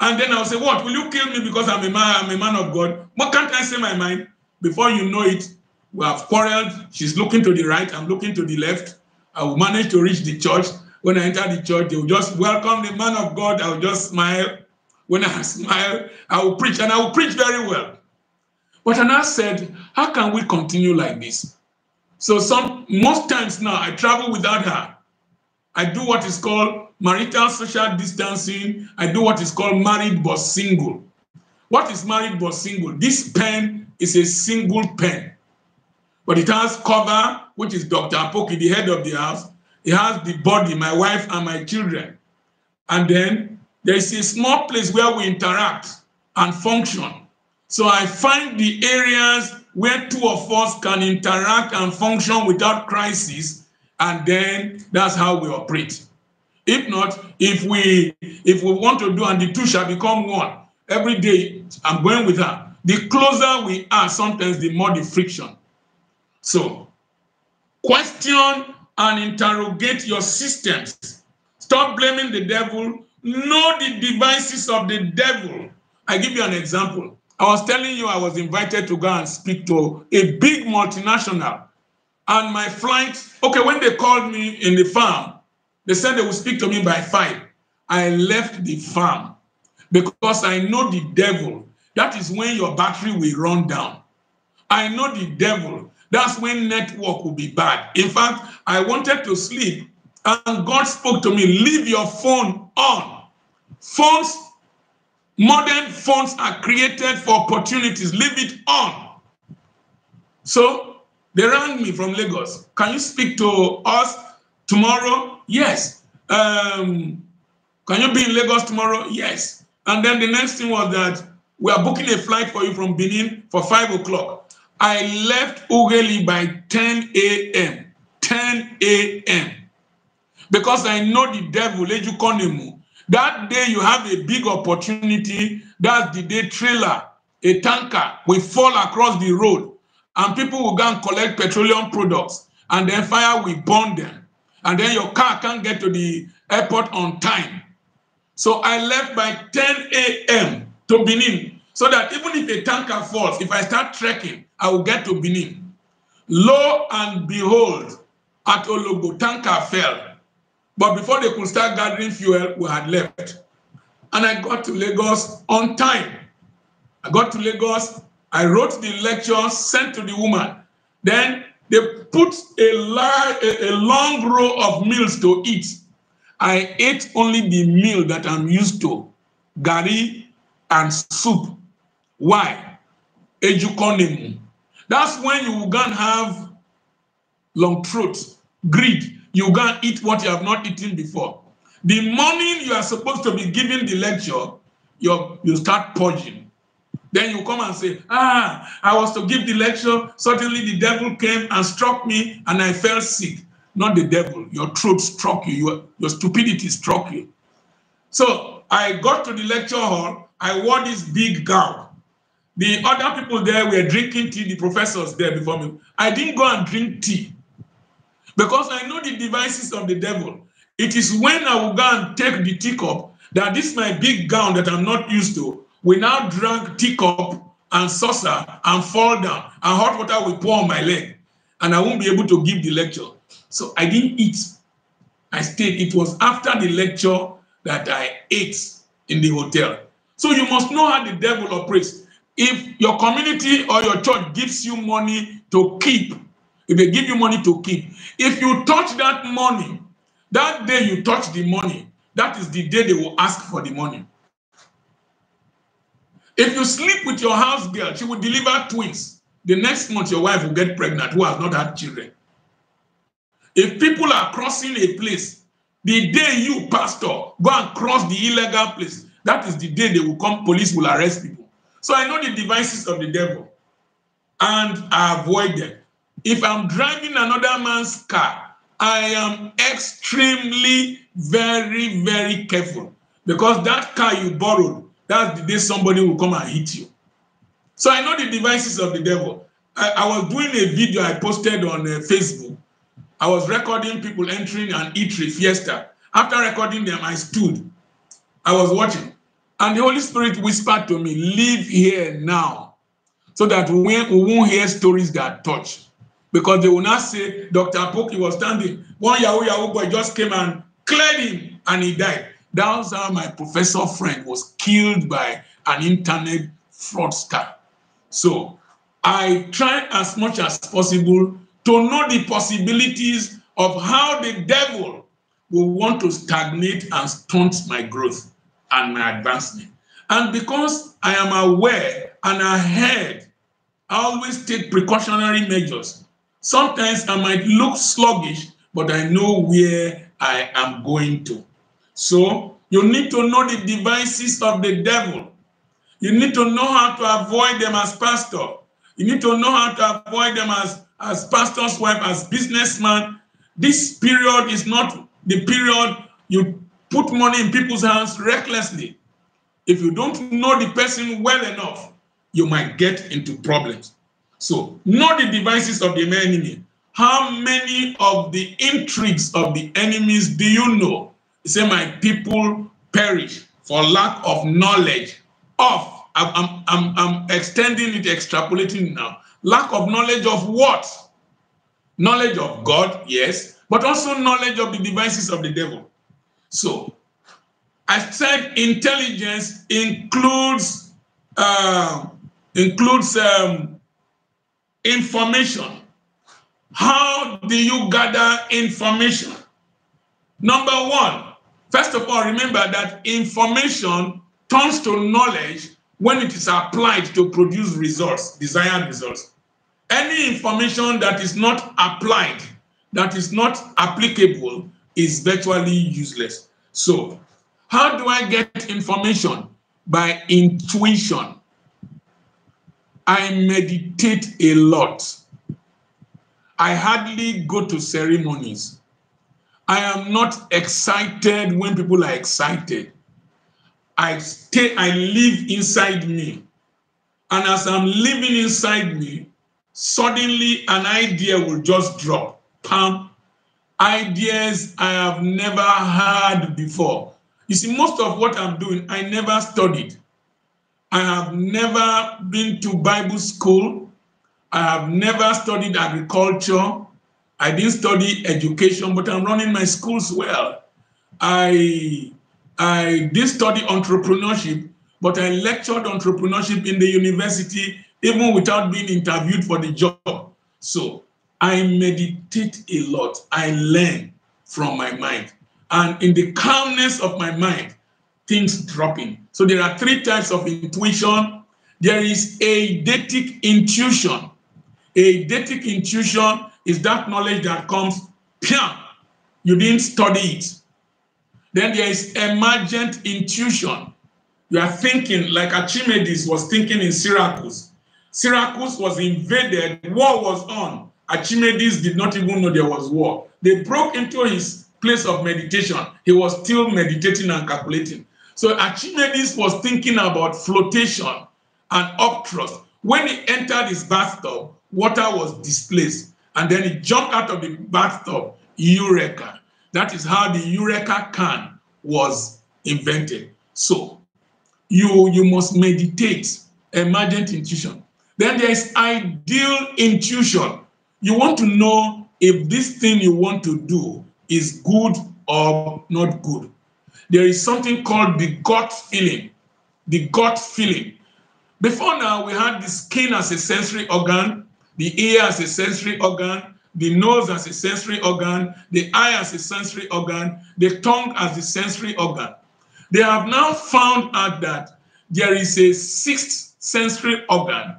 And then I'll say, what, will you kill me because I'm a man, I'm a man of God? But can't I say my mind? Before you know it, we have quarreled. She's looking to the right, I'm looking to the left. I will manage to reach the church. When I enter the church, they will just welcome the man of God. I will just smile. When I smile, I will preach, and I will preach very well. But Anna said, how can we continue like this? So some most times now, I travel without her. I do what is called marital social distancing. I do what is called married but single. What is married but single? This pen is a single pen, but it has cover, which is Doctor Apoki, the head of the house. It has the body, my wife and my children. And then there is a small place where we interact and function. So I find the areas where two of us can interact and function without crisis, and then that's how we operate. If not, if we if we want to do, and the two shall become one, every day I'm going with her. The closer we are, sometimes the more the friction. So, question and interrogate your systems. Stop blaming the devil. Know the devices of the devil. I give you an example. I was telling you I was invited to go and speak to a big multinational. And my flight, okay, when they called me in the farm, they said they would speak to me by five. I left the farm because I know the devil. That is when your battery will run down. I know the devil. That's when network will be bad. In fact, I wanted to sleep, and God spoke to me, leave your phone on. Phones, modern phones are created for opportunities. Leave it on. So they rang me from Lagos. Can you speak to us tomorrow? Yes. Um, can you be in Lagos tomorrow? Yes. And then the next thing was that we are booking a flight for you from Benin for five o'clock. I left Ughelli by ten A M ten A M Because I know the devil. That day you have a big opportunity. That's the day trailer, a tanker, will fall across the road. And people will go and collect petroleum products. And then fire will burn them. And then your car can't get to the airport on time. So I left by ten A M to Benin. So that even if a tanker falls, if I start trekking, I will get to Benin. Lo and behold, at Ologo, tanker fell. But before they could start gathering fuel, we had left. And I got to Lagos on time. I got to Lagos, I wrote the lecture, sent to the woman. Then they put a, large, a, a long row of meals to eat. I ate only the meal that I'm used to, gari and soup. Why? Ejukonemu. That's when you can have long throat, greed. You can eat what you have not eaten before. The morning you are supposed to be giving the lecture, you you start purging. Then you come and say, ah, I was to give the lecture. Suddenly the devil came and struck me and I fell sick. Not the devil. Your throat struck you. Your, your stupidity struck you. So I got to the lecture hall. I wore this big gown. The other people there were drinking tea, the professors there before me. I didn't go and drink tea because I know the devices of the devil. It is when I will go and take the teacup that this my big gown that I'm not used to. We now drank teacup and saucer and fall down, and hot water will pour on my leg, and I won't be able to give the lecture. So I didn't eat. I stayed. It was after the lecture that I ate in the hotel. So you must know how the devil operates. If your community or your church gives you money to keep, if they give you money to keep, if you touch that money, that day you touch the money, that is the day they will ask for the money. If you sleep with your house girl, she will deliver twins. The next month your wife will get pregnant who has not had children. If people are crossing a place, the day you, pastor, go and cross the illegal place, that is the day they will come, police will arrest people. So I know the devices of the devil and I avoid them. If I'm driving another man's car, I am extremely very, very careful, because that car you borrowed, that's the day somebody will come and hit you. So I know the devices of the devil. I, I was doing a video I posted on uh, Facebook. I was recording people entering an eatery fiesta. After recording them, I stood. I was watching. And the Holy Spirit whispered to me, "Leave here now, so that we won't hear stories that touch." Because they will not say, "Doctor Apoki was standing. One Yahoo Yahoo boy just came and cleared him, and he died." That's how my professor friend was killed by an internet fraudster. So I try as much as possible to know the possibilities of how the devil will want to stagnate and stunt my growth and my advancement. And because I am aware and ahead, I always take precautionary measures. Sometimes I might look sluggish, but I know where I am going to. So you need to know the devices of the devil. You need to know how to avoid them as pastor. You need to know how to avoid them as, as pastor's wife, as businessman. This period is not the period you put money in people's hands recklessly. If you don't know the person well enough, you might get into problems. So, know the devices of the enemy. How many of the intrigues of the enemies do you know? He said, "My people perish for lack of knowledge of," I'm, I'm, I'm extending it, extrapolating now. Lack of knowledge of what? Knowledge of God, yes, but also knowledge of the devices of the devil. So, I said intelligence includes, uh, includes, um, information. How do you gather information? Number one, first of all, remember that information turns to knowledge when it is applied to produce results, desired results. Any information that is not applied, that is not applicable, is virtually useless. So, how do I get information? By intuition. I meditate a lot. I hardly go to ceremonies. I am not excited when people are excited. I stay, I live inside me. And as I'm living inside me, suddenly an idea will just drop. Pam. Ideas I have never heard before. You see, most of what I'm doing, I never studied. I have never been to Bible school. I have never studied agriculture. I didn't study education, but I'm running my schools well. I, I did study entrepreneurship, but I lectured entrepreneurship in the university, even without being interviewed for the job. So I meditate a lot. I learn from my mind. And in the calmness of my mind, things dropping. So there are three types of intuition. There is eidetic intuition. Eidetic intuition is that knowledge that comes, piam, you didn't study it. Then there is emergent intuition. You are thinking like Archimedes was thinking in Syracuse. Syracuse was invaded, war was on. Archimedes did not even know there was war. They broke into his place of meditation. He was still meditating and calculating. So Archimedes was thinking about flotation and upthrust. When he entered his bathtub, water was displaced. And then he jumped out of the bathtub, Eureka. That is how the Eureka can was invented. So you, you must meditate, emergent intuition. Then there is ideal intuition. You want to know if this thing you want to do is good or not good. There is something called the gut feeling. The gut feeling. Before now, we had the skin as a sensory organ, the ear as a sensory organ, the nose as a sensory organ, the eye as a sensory organ, the tongue as a sensory organ. They have now found out that there is a sixth sensory organ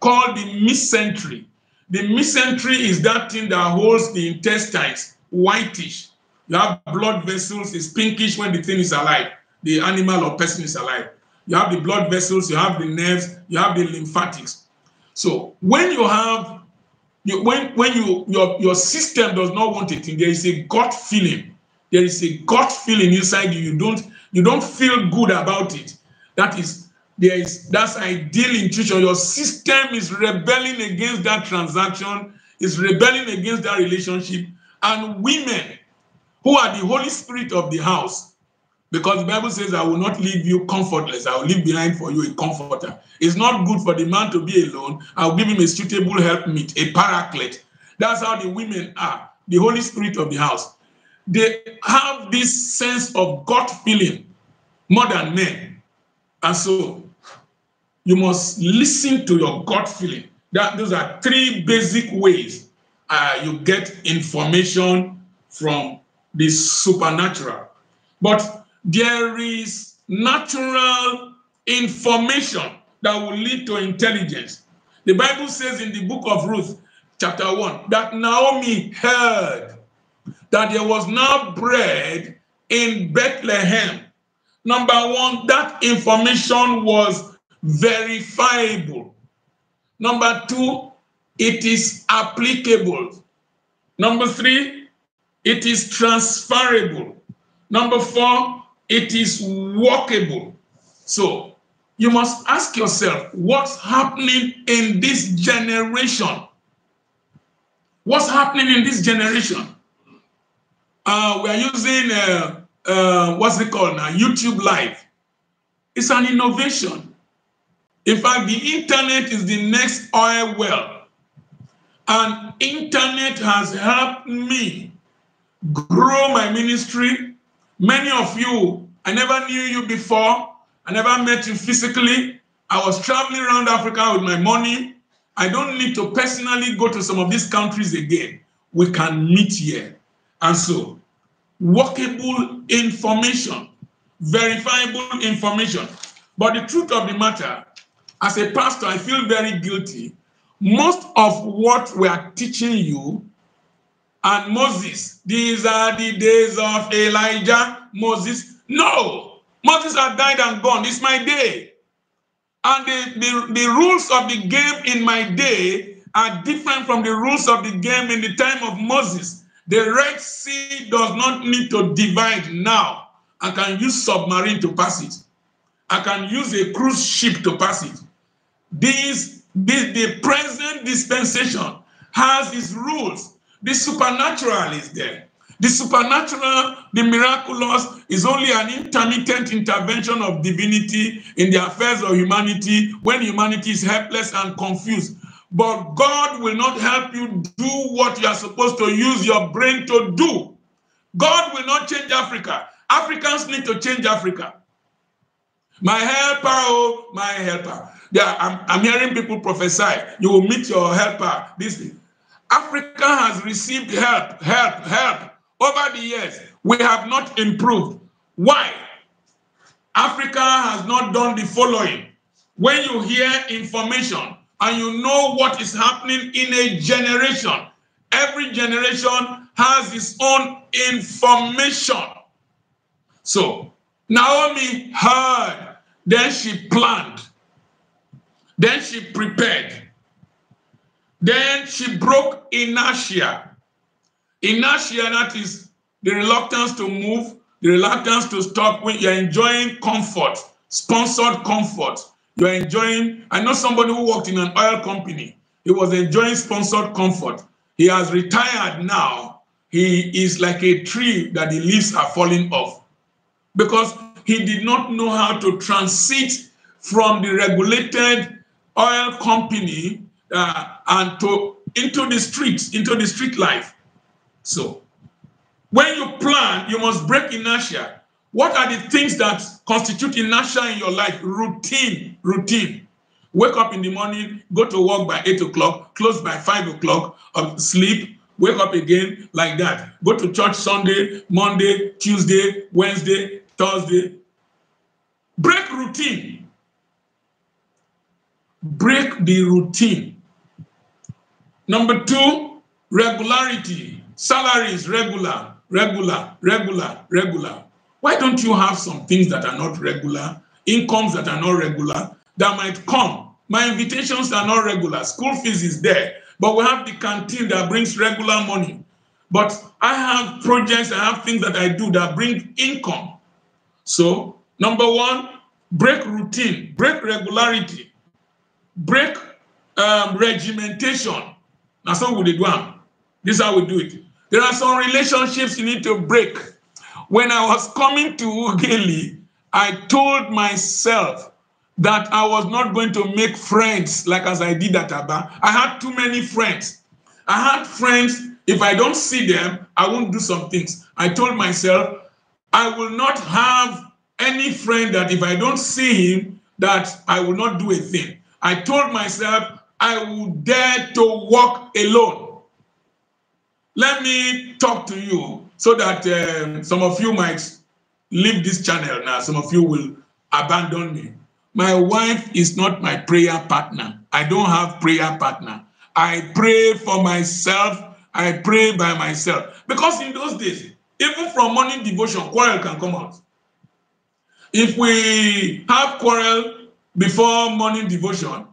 called the mesentery. The mesentery is that thing that holds the intestines whitish. You have blood vessels, it's pinkish when the thing is alive, the animal or person is alive. You have the blood vessels, you have the nerves, you have the lymphatics. So when you have you, when when you your your system does not want it, there is a gut feeling. There is a gut feeling inside you. You don't you don't feel good about it. That is there is that's ideal intuition. Your system is rebelling against that transaction. Is rebelling against that relationship. And women, who are the Holy Spirit of the house, because the Bible says, I will not leave you comfortless. I will leave behind for you a comforter. It's not good for the man to be alone. I will give him a suitable helpmeet, a paraclete. That's how the women are, the Holy Spirit of the house. They have this sense of God feeling more than men. And so you must listen to your God feeling. That, those are three basic ways uh, you get information from the supernatural. But there is natural information that will lead to intelligence. The Bible says in the book of Ruth, chapter one, that Naomi heard that there was now bread in Bethlehem. Number one, that information was verifiable. Number two, it is applicable. Number three, it is transferable. Number four, it is workable. So you must ask yourself, what's happening in this generation? What's happening in this generation? Uh, we are using, uh, uh, what's it called now? YouTube Live. It's an innovation. In fact, the internet is the next oil well. And internet has helped me grow my ministry. Many of you, I never knew you before. I never met you physically. I was traveling around Africa with my money. I don't need to personally go to some of these countries again. We can meet here. And so, workable information, verifiable information. But the truth of the matter, as a pastor, I feel very guilty. Most of what we are teaching you, and Moses, these are the days of Elijah, Moses. No, Moses had died and gone. It's my day. And the, the, the rules of the game in my day are different from the rules of the game in the time of Moses. The Red Sea does not need to divide now. I can use submarine to pass it. I can use a cruise ship to pass it. This, this, the present dispensation has its rules. The supernatural is there. The supernatural, the miraculous, is only an intermittent intervention of divinity in the affairs of humanity when humanity is helpless and confused. But God will not help you do what you are supposed to use your brain to do. God will not change Africa. Africans need to change Africa. My helper, oh, my helper. Yeah, I'm, I'm hearing people prophesy. You will meet your helper. This Africa has received help, help, help over the years. We have not improved. Why? Africa has not done the following. When you hear information and you know what is happening in a generation, every generation has its own information. So, Naomi heard, then she planned, then she prepared, then she broke inertia. Inertia, that is the reluctance to move, the reluctance to stop when you're enjoying comfort, sponsored comfort. You're enjoying, I know somebody who worked in an oil company. He was enjoying sponsored comfort. He has retired now. He is like a tree that the leaves are falling off, because he did not know how to transit from the regulated oil company uh, and to into the streets, into the street life. So, when you plan, you must break inertia. What are the things that constitute inertia in your life? Routine, routine. Wake up in the morning, go to work by eight o'clock, close by five o'clock, sleep. Wake up again like that. Go to church Sunday, Monday, Tuesday, Wednesday, Thursday. Break routine. Break the routine. Number two, regularity. Salary is regular, regular, regular, regular. Why don't you have some things that are not regular, incomes that are not regular, that might come? My invitations are not regular. School fees is there. But we have the canteen that brings regular money. But I have projects, I have things that I do that bring income. So, number one, break routine, break regularity, break um, regimentation. Now, some would do it. This is how we do it. There are some relationships you need to break. When I was coming to Ughelli, I told myself that I was not going to make friends like as I did at Aba. I had too many friends. I had friends, if I don't see them, I won't do some things. I told myself, I will not have any friend that if I don't see him, that I will not do a thing. I told myself, I will dare to walk alone. Let me talk to you so that um, some of you might leave this channel now. Some of you will abandon me. My wife is not my prayer partner. I don't have prayer partner. I pray for myself. I pray by myself. Because in those days, even from morning devotion, quarrel can come out. If we have quarrel before morning devotion,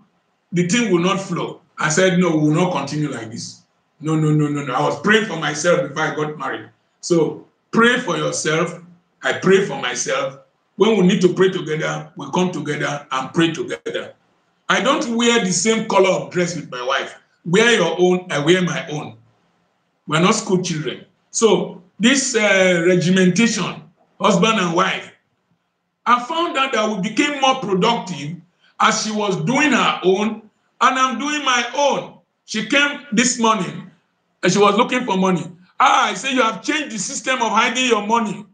the thing will not flow. I said, no, we will not continue like this. No, no, no, no, no. I was praying for myself before I got married. So pray for yourself. I pray for myself. When we need to pray together, we come together and pray together. I don't wear the same color of dress with my wife. Wear your own, I wear my own. We're not school children. So this uh, regimentation, husband and wife, I found out that we became more productive as she was doing her own and I'm doing my own. She came this morning and she was looking for money. Ah, I say, you have changed the system of hiding your money.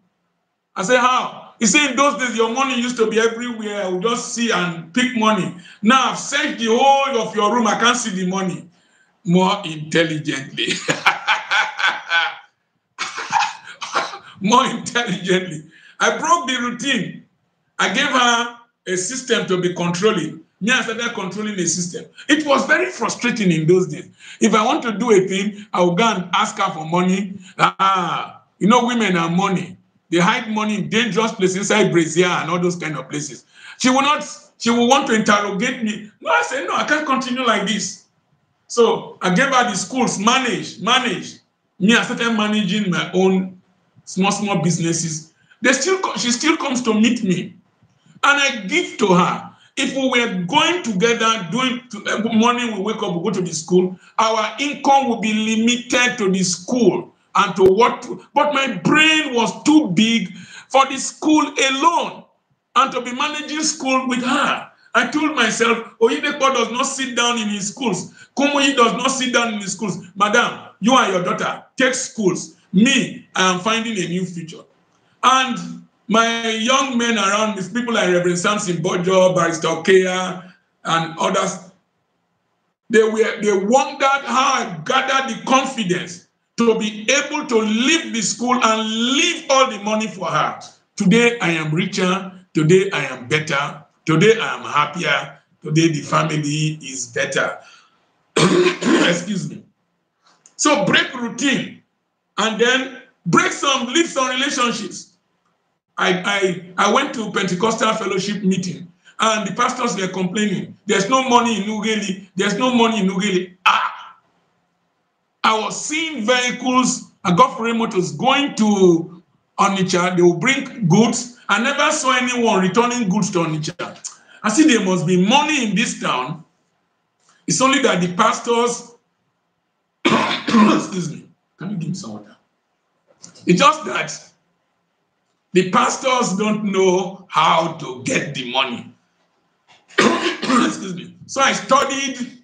I say, how? He said, in those days, your money used to be everywhere. I would just see and pick money. Now I've searched the whole of your room. I can't see the money. More intelligently. More intelligently. I broke the routine. I gave her a system to be controlling. Me, I started controlling the system. It was very frustrating in those days. If I want to do a thing, I would go and ask her for money. Ah, you know, women are money. They hide money in dangerous places, inside Brazil and all those kind of places. She will not, she will want to interrogate me. No, I said, no, I can't continue like this. So I gave her the schools, manage, manage. Me, I started managing my own small, small businesses. They still, she still comes to meet me. And I give to her. If we were going together, doing to, every morning we wake up, we go to the school, our income will be limited to the school and to what, to, but my brain was too big for the school alone and to be managing school with her. I told myself, Oyedepo does not sit down in his schools. Kumuyi does not sit down in his schools. Madam, you and your daughter, take schools. Me, I am finding a new future. And my young men around me, people like Reverend Samson Bojo, Barrister Okea, and others, they, were, they wondered how I gathered the confidence to be able to leave the school and leave all the money for her. Today, I am richer. Today, I am better. Today, I am happier. Today, the family is better. Excuse me. So break routine and then break some, leave some relationships. I, I, I went to Pentecostal fellowship meeting and the pastors were complaining. There's no money in Ughelli. There's no money in Ughelli. Ah! I was seeing vehicles, I got free motors going to Onitsha, they will bring goods. I never saw anyone returning goods to Onitsha. I see there must be money in this town. It's only that the pastors, excuse me, can you give me some water? It's just that the pastors don't know how to get the money. Excuse me. So I studied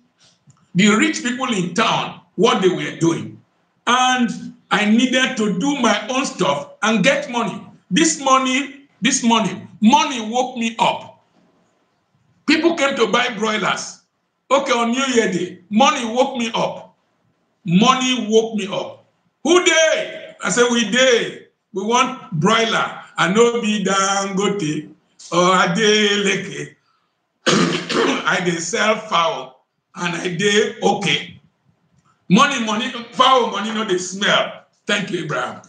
the rich people in town, what they were doing. And I needed to do my own stuff and get money. This morning, this morning, money woke me up. People came to buy broilers. Okay, on New Year Day, money woke me up. Money woke me up. Who day? I said, we day. We want broiler. Anobi Dangote or Adeleke. I dey sell fowl and I dey okay. Money, money, foul money, no dey smell. Thank you, Abraham.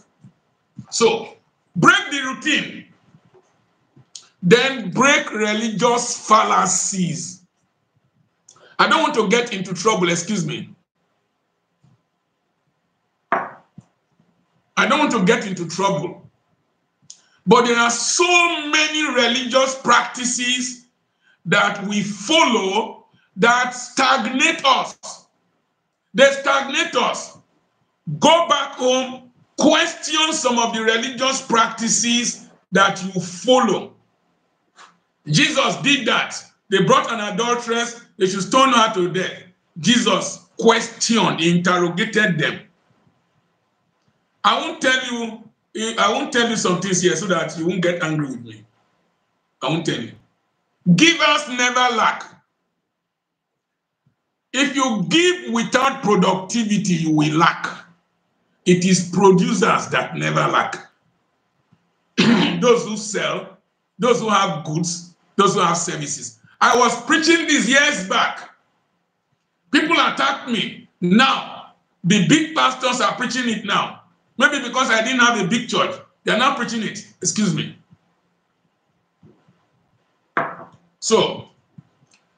So, break the routine. Then break religious fallacies. I don't want to get into trouble, excuse me. want to get into trouble. But there are so many religious practices that we follow that stagnate us. They stagnate us. Go back home, question some of the religious practices that you follow. Jesus did that. They brought an adulteress, they should stone her to death. Jesus questioned, interrogated them. I won't tell you, I won't tell you some things here so that you won't get angry with me. I won't tell you. Givers never lack. If you give without productivity, you will lack. It is producers that never lack. Those who sell, those who have goods, those who have services. I was preaching this years back. People attacked me. Now, the big pastors are preaching it now. Maybe because I didn't have a big church. They are now preaching it. Excuse me. So,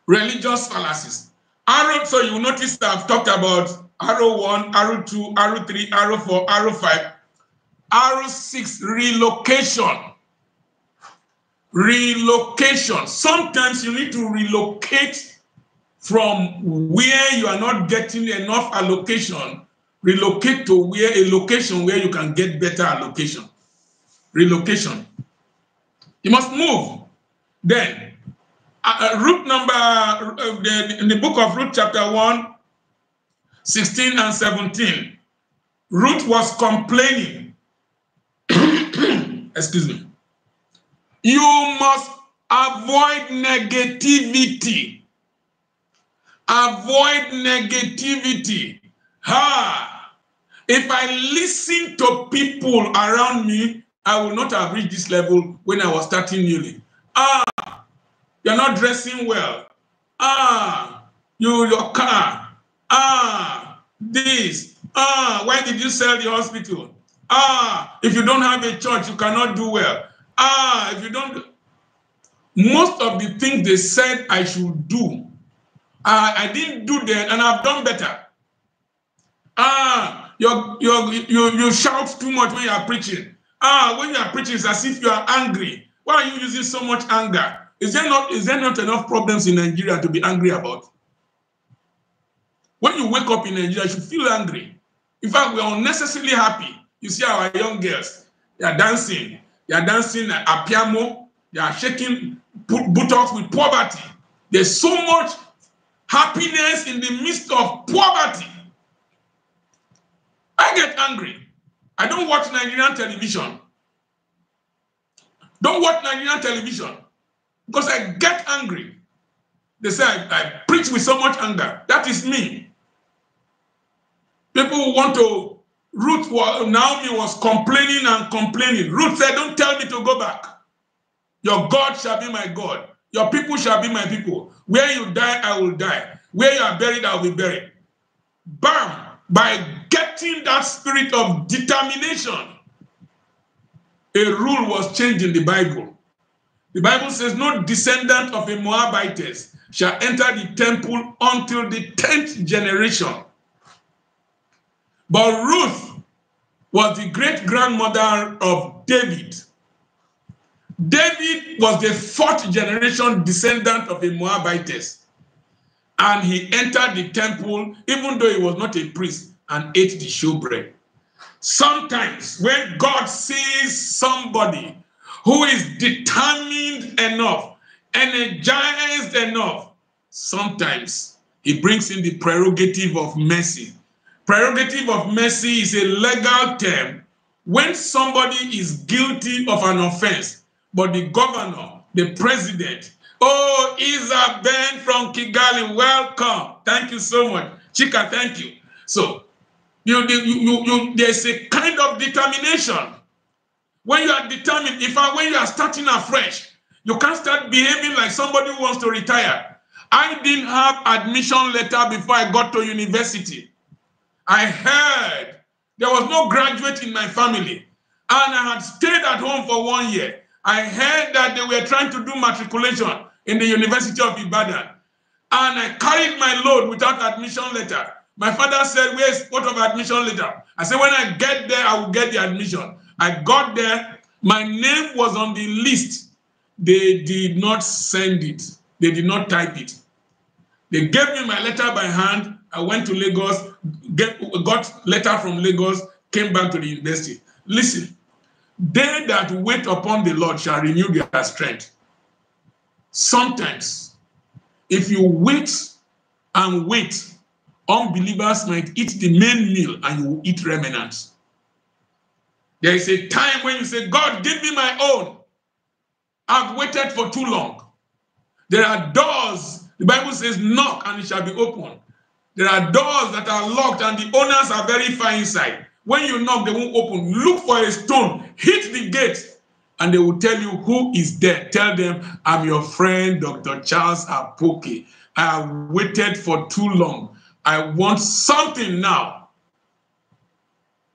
religious fallacies. Arrow, so you notice that I've talked about arrow one, arrow two, arrow three, arrow four, arrow five. Arrow six, relocation. Relocation. Sometimes you need to relocate from where you are not getting enough allocation. Relocate to where a location where you can get better allocation. Relocation. You must move. Then, Uh, root number, uh, the, in the book of Ruth chapter one, sixteen and seventeen, Ruth was complaining. Excuse me. You must avoid negativity. Avoid negativity. Ha! If I listen to people around me, I will not have reached this level when I was starting newly. Ah! You're not dressing well. Ah, you, your car. Ah, this. Ah, why did you sell the hospital? Ah, if you don't have a church, you cannot do well. Ah, if you don't do... Most of the things they said I should do, I, I didn't do that, and I've done better. Ah, you're, you're, you, you shout too much when you are preaching. Ah, when you are preaching, it's as if you are angry. Why are you using so much anger? Is there not, is there not enough problems in Nigeria to be angry about? When you wake up in Nigeria, you should feel angry. In fact, we are unnecessarily happy. You see our young girls, they are dancing. They are dancing at Apiamo. They are shaking buttocks with poverty. There's so much happiness in the midst of poverty. I get angry. I don't watch Nigerian television. Don't watch Nigerian television. Because I get angry. They say I, I preach with so much anger. That is me. People want to, Ruth, Naomi was complaining and complaining. Ruth said, don't tell me to go back. Your God shall be my God. Your people shall be my people. Where you die, I will die. Where you are buried, I will be buried. Bam! By getting that spirit of determination, a rule was changed in the Bible. The Bible says, no descendant of a Moabitess shall enter the temple until the tenth generation. But Ruth was the great-grandmother of David. David was the fourth generation descendant of a Moabitess. And he entered the temple, even though he was not a priest, and ate the showbread. Sometimes when God sees somebody who is determined enough, energized enough, sometimes he brings in the prerogative of mercy. Prerogative of mercy is a legal term when somebody is guilty of an offense, but the governor, the president, oh, Isa Ben from Kigali, welcome. Thank you so much. Chika, thank you. So, you, you, you, you, there's a kind of determination. When you are determined, in fact, when you are starting afresh, you can't start behaving like somebody who wants to retire. I didn't have admission letter before I got to university. I heard there was no graduate in my family, and I had stayed at home for one year. I heard that they were trying to do matriculation in the University of Ibadan, and I carried my load without admission letter. My father said, where is port of admission letter? I said, when I get there, I will get the admission. I got there. My name was on the list. They did not send it. They did not type it. They gave me my letter by hand. I went to Lagos, get, got letter from Lagos, came back to the university. Listen, they that wait upon the Lord shall renew their strength. Sometimes, if you wait and wait, unbelievers might eat the main meal and you eat remnants. There is a time when you say, God, give me my own. I've waited for too long. There are doors, the Bible says, knock and it shall be opened. There are doors that are locked and the owners are very far inside. When you knock, they won't open. Look for a stone, hit the gate, and they will tell you who is there. Tell them, I'm your friend, Doctor Charles Apoke. I have waited for too long. I want something now.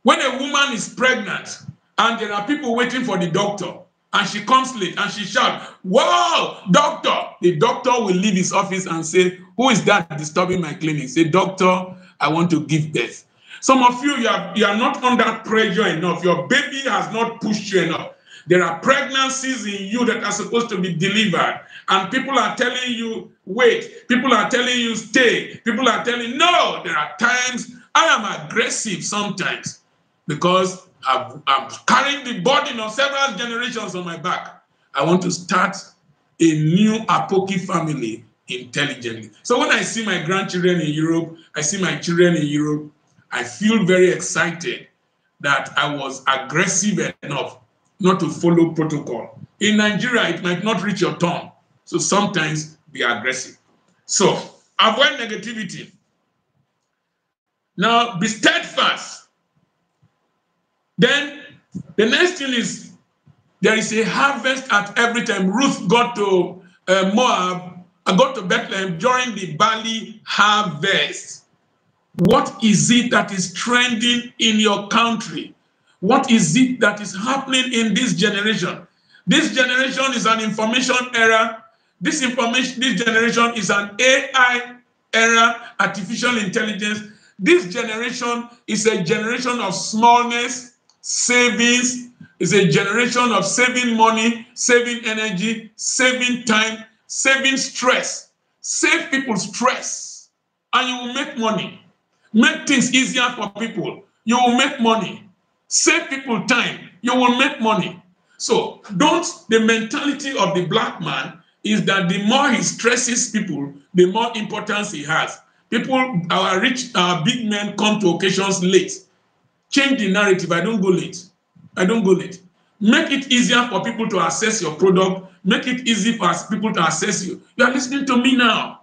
When a woman is pregnant and there are people waiting for the doctor, and she comes late and she shouts, wow, doctor! The doctor will leave his office and say, who is that disturbing my clinic? Say, doctor, I want to give birth. Some of you, you are, you are not under pressure enough. Your baby has not pushed you enough. There are pregnancies in you that are supposed to be delivered. And people are telling you, wait. People are telling you, stay. People are telling, no. There are times I am aggressive sometimes because I've, I'm carrying the burden of several generations on my back. I want to start a new Apoke family intelligently. So when I see my grandchildren in Europe, I see my children in Europe, I feel very excited that I was aggressive enough not to follow protocol. In Nigeria, it might not reach your turn. So sometimes be aggressive. So avoid negativity. Now be steadfast. Then the next thing is there is a harvest at every time. Ruth got to uh, Moab, uh, got to Bethlehem during the barley harvest. What is it that is trending in your country? What is it that is happening in this generation? This generation is an information era. This information, this generation is an A I era, artificial intelligence. This generation is a generation of smallness, savings. It's a generation of saving money, saving energy, saving time, saving stress. Save people stress, and you will make money. Make things easier for people. You will make money. Save people time. You will make money. So don't, the mentality of the black man is that the more he stresses people, the more importance he has. People, our rich, our big men come to occasions late. Change the narrative. I don't go late. I don't go late. Make it easier for people to access your product. Make it easy for people to access you. You are listening to me now.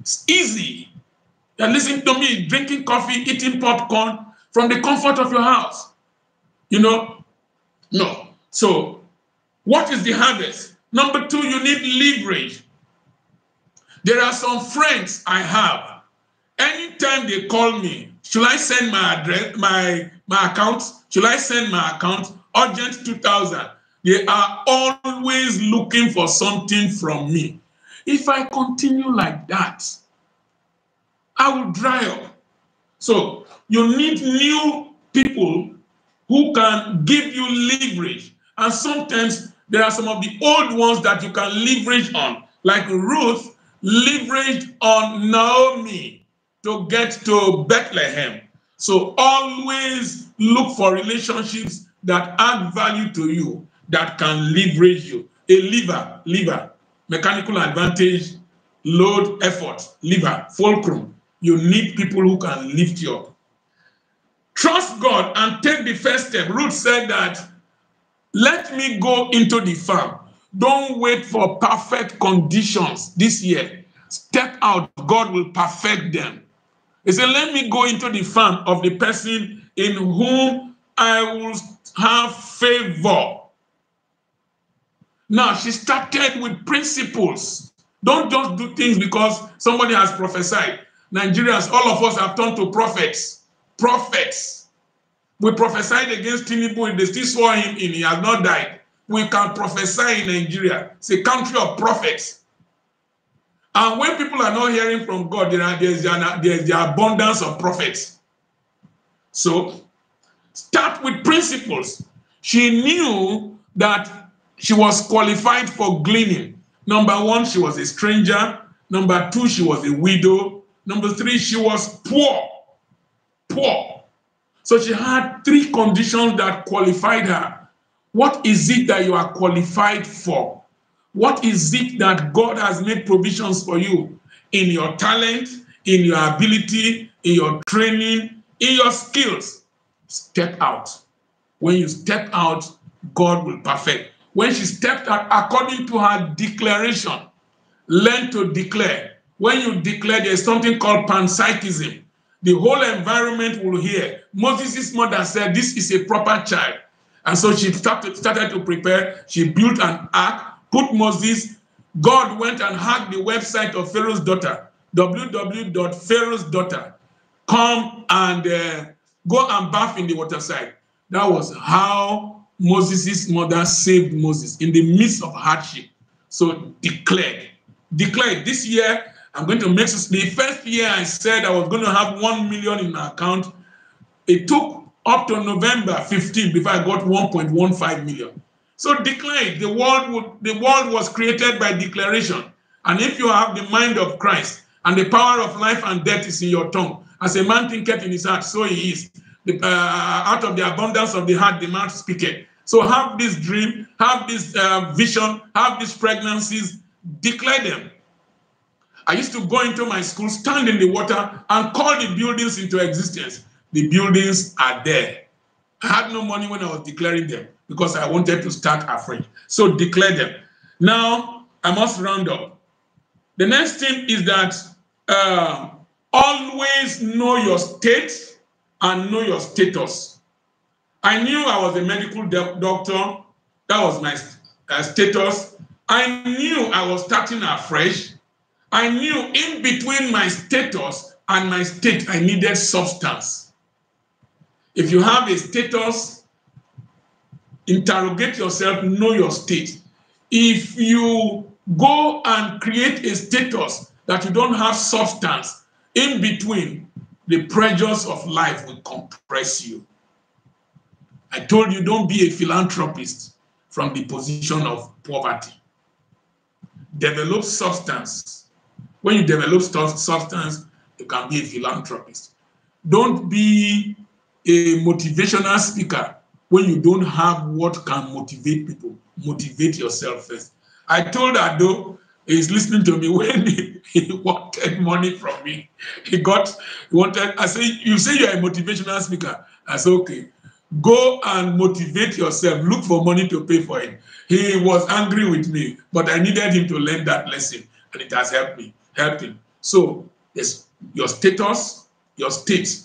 It's easy. You are listening to me, drinking coffee, eating popcorn from the comfort of your house. You know? No. So, what is the harvest? Number two, you need leverage. There are some friends I have. Anytime they call me, should I send my address, my, my account? Should I send my account? Urgent two thousand. They are always looking for something from me. If I continue like that, I will dry up. So you need new people who can give you leverage. And sometimes there are some of the old ones that you can leverage on. Like Ruth leveraged on Naomi to get to Bethlehem. So always look for relationships that add value to you, that can leverage you. A lever, lever, mechanical advantage, load, effort, lever, fulcrum. You need people who can lift you up. Trust God and take the first step. Ruth said that, let me go into the farm. Don't wait for perfect conditions this year. Step out. God will perfect them. He said, let me go into the farm of the person in whom I will have favor. Now, she started with principles. Don't just do things because somebody has prophesied. Nigerians, all of us have turned to prophets. Prophets. We prophesied against Tinubu. They still swore him in. He has not died. We can prophesy in Nigeria. It's a country of prophets. And when people are not hearing from God, there are, there's, there's the abundance of prophets. So start with principles. She knew that she was qualified for gleaning. Number one, she was a stranger. Number two, she was a widow. Number three, she was poor. Poor. So she had three conditions that qualified her. What is it that you are qualified for? What is it that God has made provisions for you in your talent, in your ability, in your training, in your skills? Step out. When you step out, God will perfect. When she stepped out, according to her declaration, learn to declare. When you declare, there's something called panpsychism. The whole environment will hear. Moses' mother said, this is a proper child. And so she started, started to prepare. She built an ark. Put Moses, God went and hacked the website of Pharaoh's daughter, w w w dot pharaoh's daughter. Come and uh, go and bath in the waterside. That was how Moses' mother saved Moses in the midst of hardship. So declared. Declared, this year I'm going to make this. The first year I said I was going to have one million in my account. It took up to November fifteenth before I got one point one five million. So declare. The world would, the world was created by declaration. And if you have the mind of Christ, and the power of life and death is in your tongue, as a man thinketh in his heart, so he is. The, uh, out of the abundance of the heart, the mouth speaketh. So have this dream, have this uh, vision, have these pregnancies, declare them. I used to go into my school, stand in the water, and call the buildings into existence. The buildings are there. I had no money when I was declaring them, because I wanted to start afresh. So declare them. Now, I must round up. The next thing is that uh, always know your state and know your status. I knew I was a medical doctor. That was my uh, status. I knew I was starting afresh. I knew in between my status and my state, I needed substance. If you have a status, interrogate yourself, know your state. If you go and create a status that you don't have substance in between, the pressures of life will compress you. I told you, don't be a philanthropist from the position of poverty. Develop substance. When you develop substance, you can be a philanthropist. Don't be a motivational speaker. When you don't have what can motivate people, motivate yourself first. I told Ado, he's listening to me, when he, he wanted money from me, he got, he wanted, I say, you say you're a motivational speaker. I said, okay, go and motivate yourself. Look for money to pay for it. He was angry with me, but I needed him to learn that lesson, and it has helped me, helped him. So, yes, your status, your state.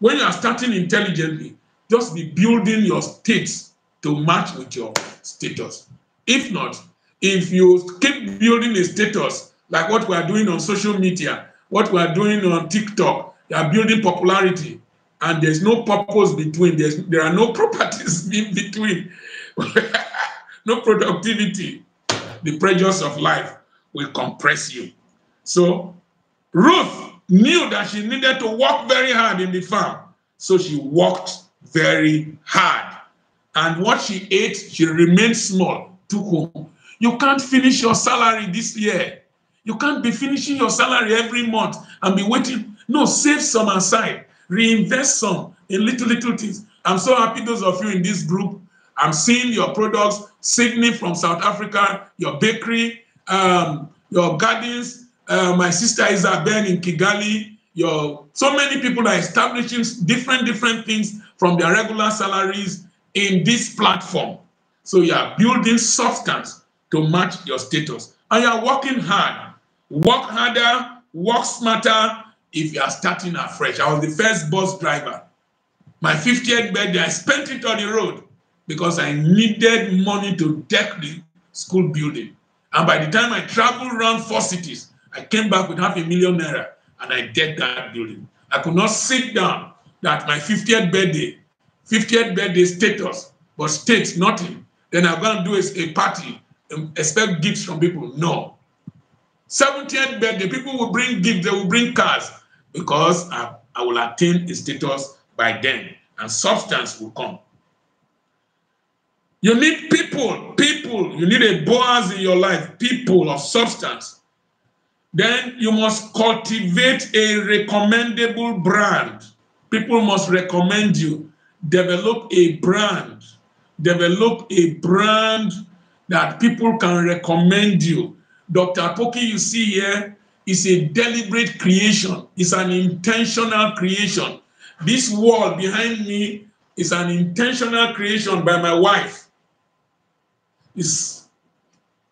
When you are starting intelligently, just be building your states to match with your status. If not, if you keep building a status, like what we are doing on social media, what we are doing on TikTok, they are building popularity, and there's no purpose between, there's, there are no properties in between, no productivity, the pressures of life will compress you. So Ruth knew that she needed to work very hard in the farm, so she worked very hard, and what she ate, she remained small. Took home. You can't finish your salary this year. You can't be finishing your salary every month and be waiting. No, save some aside, reinvest some in little little things. I'm so happy those of you in this group. I'm seeing your products, Sydney from South Africa, your bakery, um, your gardens. Uh, my sister Isabel in Kigali. Your, so many people are establishing different, different things from their regular salaries in this platform. So you are building substance to match your status. And you are working hard. Work harder, work smarter if you are starting afresh. I was the first bus driver. My fiftieth birthday, I spent it on the road because I needed money to deck the school building. And by the time I traveled around four cities, I came back with half a million naira. And I did that building. I could not sit down that my fiftieth birthday, fiftieth birthday status, but state, nothing. Then I'm going to do a, a party and expect gifts from people. No. seventieth birthday, people will bring gifts, they will bring cars, because I, I will attain a status by then, and substance will come. You need people, people. You need a Boaz in your life, people of substance. Then you must cultivate a recommendable brand. People must recommend you. Develop a brand. Develop a brand that people can recommend you. Doctor Apoki, you see here, is a deliberate creation. It's an intentional creation. This wall behind me is an intentional creation by my wife. It's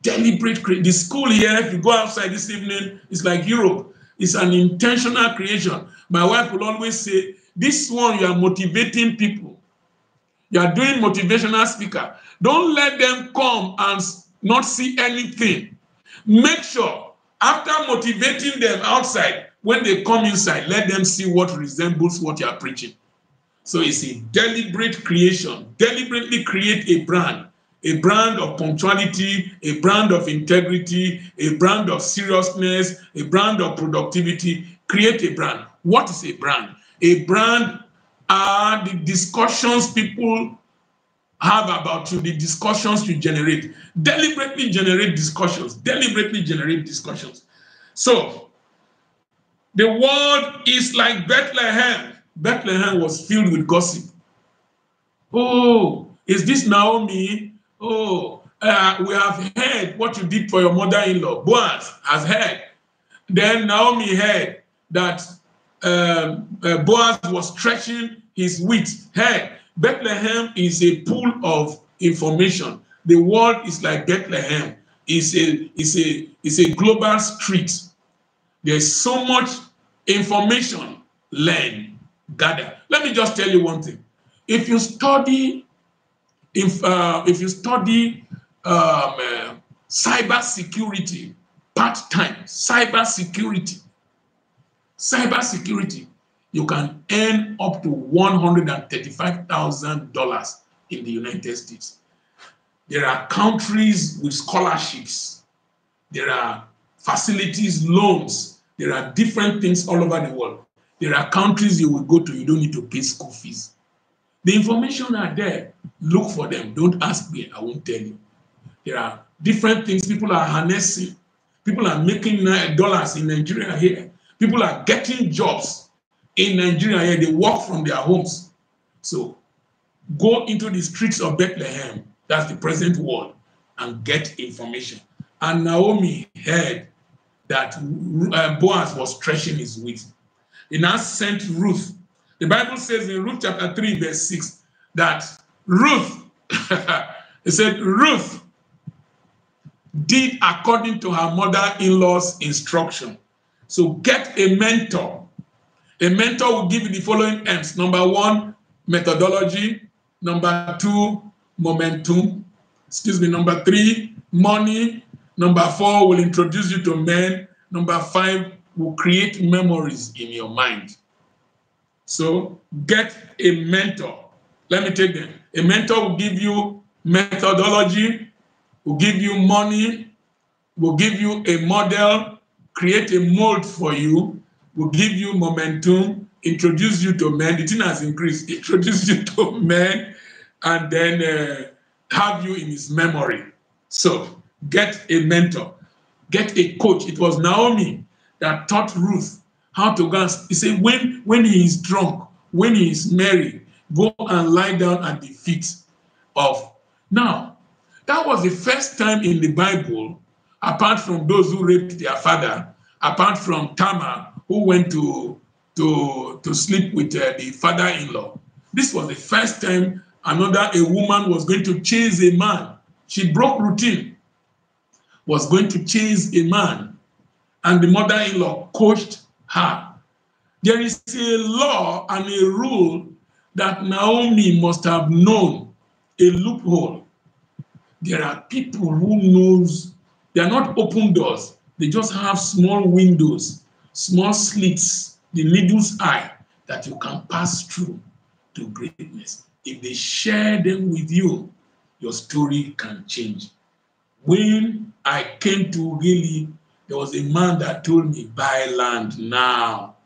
deliberate. The school here, if you go outside this evening, it's like Europe. It's an intentional creation. My wife will always say, this one, you are motivating people. You are doing motivational speaker. Don't let them come and not see anything. Make sure, after motivating them outside, when they come inside, let them see what resembles what you are preaching. So it's a deliberate creation. Deliberately create a brand. A brand of punctuality, a brand of integrity, a brand of seriousness, a brand of productivity. Create a brand. What is a brand? A brand are the discussions people have about you, the discussions you generate. Deliberately generate discussions. Deliberately generate discussions. So, the world is like Bethlehem. Bethlehem was filled with gossip. Oh, is this Naomi? Oh, uh, we have heard what you did for your mother-in-law. Boaz has heard. Then Naomi heard that uh, uh, Boaz was stretching his wheat. Hey, Bethlehem is a pool of information. The world is like Bethlehem. It's a, it's a, it's a global street. There's so much information. Learn, gather. Let me just tell you one thing. If you study If, uh, if you study um, uh, cyber security part-time, cyber security, cyber security, you can earn up to one hundred thirty-five thousand dollars in the United States. There are countries with scholarships. There are facilities, loans. There are different things all over the world. There are countries you will go to, you don't need to pay school fees. The information are there. Look for them. Don't ask me. I won't tell you. There are different things people are harnessing. People are making dollars in Nigeria here. People are getting jobs in Nigeria here. They work from their homes. So go into the streets of Bethlehem. That's the present world. And get information. And Naomi heard that Boaz was threshing his wheat. He now sent Ruth. The Bible says in Ruth chapter three, verse six, that Ruth, it said, Ruth did according to her mother-in-law's instruction. So get a mentor. A mentor will give you the following aims. Number one, methodology. Number two, momentum. Excuse me. Number three, money. Number four, will introduce you to men. Number five, will create memories in your mind. So get a mentor. Let me take them. A mentor will give you methodology, will give you money, will give you a model, create a mold for you, will give you momentum, introduce you to men. The thing has increased. Introduce you to men, and then uh, have you in his memory. So get a mentor, get a coach. It was Naomi that taught Ruth how to go. He said, when, when he is drunk, when he is merry, go and lie down at the feet of. Now, that was the first time in the Bible, apart from those who raped their father, apart from Tamar, who went to, to, to sleep with uh, the father-in-law. This was the first time another a woman was going to chase a man. She broke routine, was going to chase a man, and the mother-in-law coached her. There is a law and a rule that Naomi must have known, a loophole. There are people who knows, they are not open doors, they just have small windows, small slits, the needle's eye that you can pass through to greatness. If they share them with you, your story can change. When I came to Ogilly, There was a man that told me, buy land now.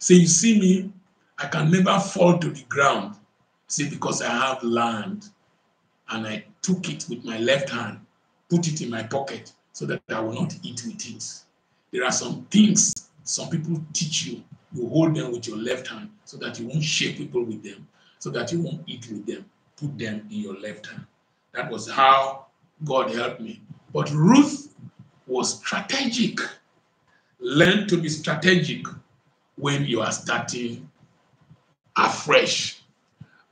Say, you see me, I can never fall to the ground. See, because I have land. And I took it with my left hand, put it in my pocket so that I will not eat with it. There are some things some people teach you. You hold them with your left hand so that you won't shake people with them, so that you won't eat with them. Put them in your left hand. That was how God helped me. But Ruth was strategic. Learn to be strategic when you are starting afresh.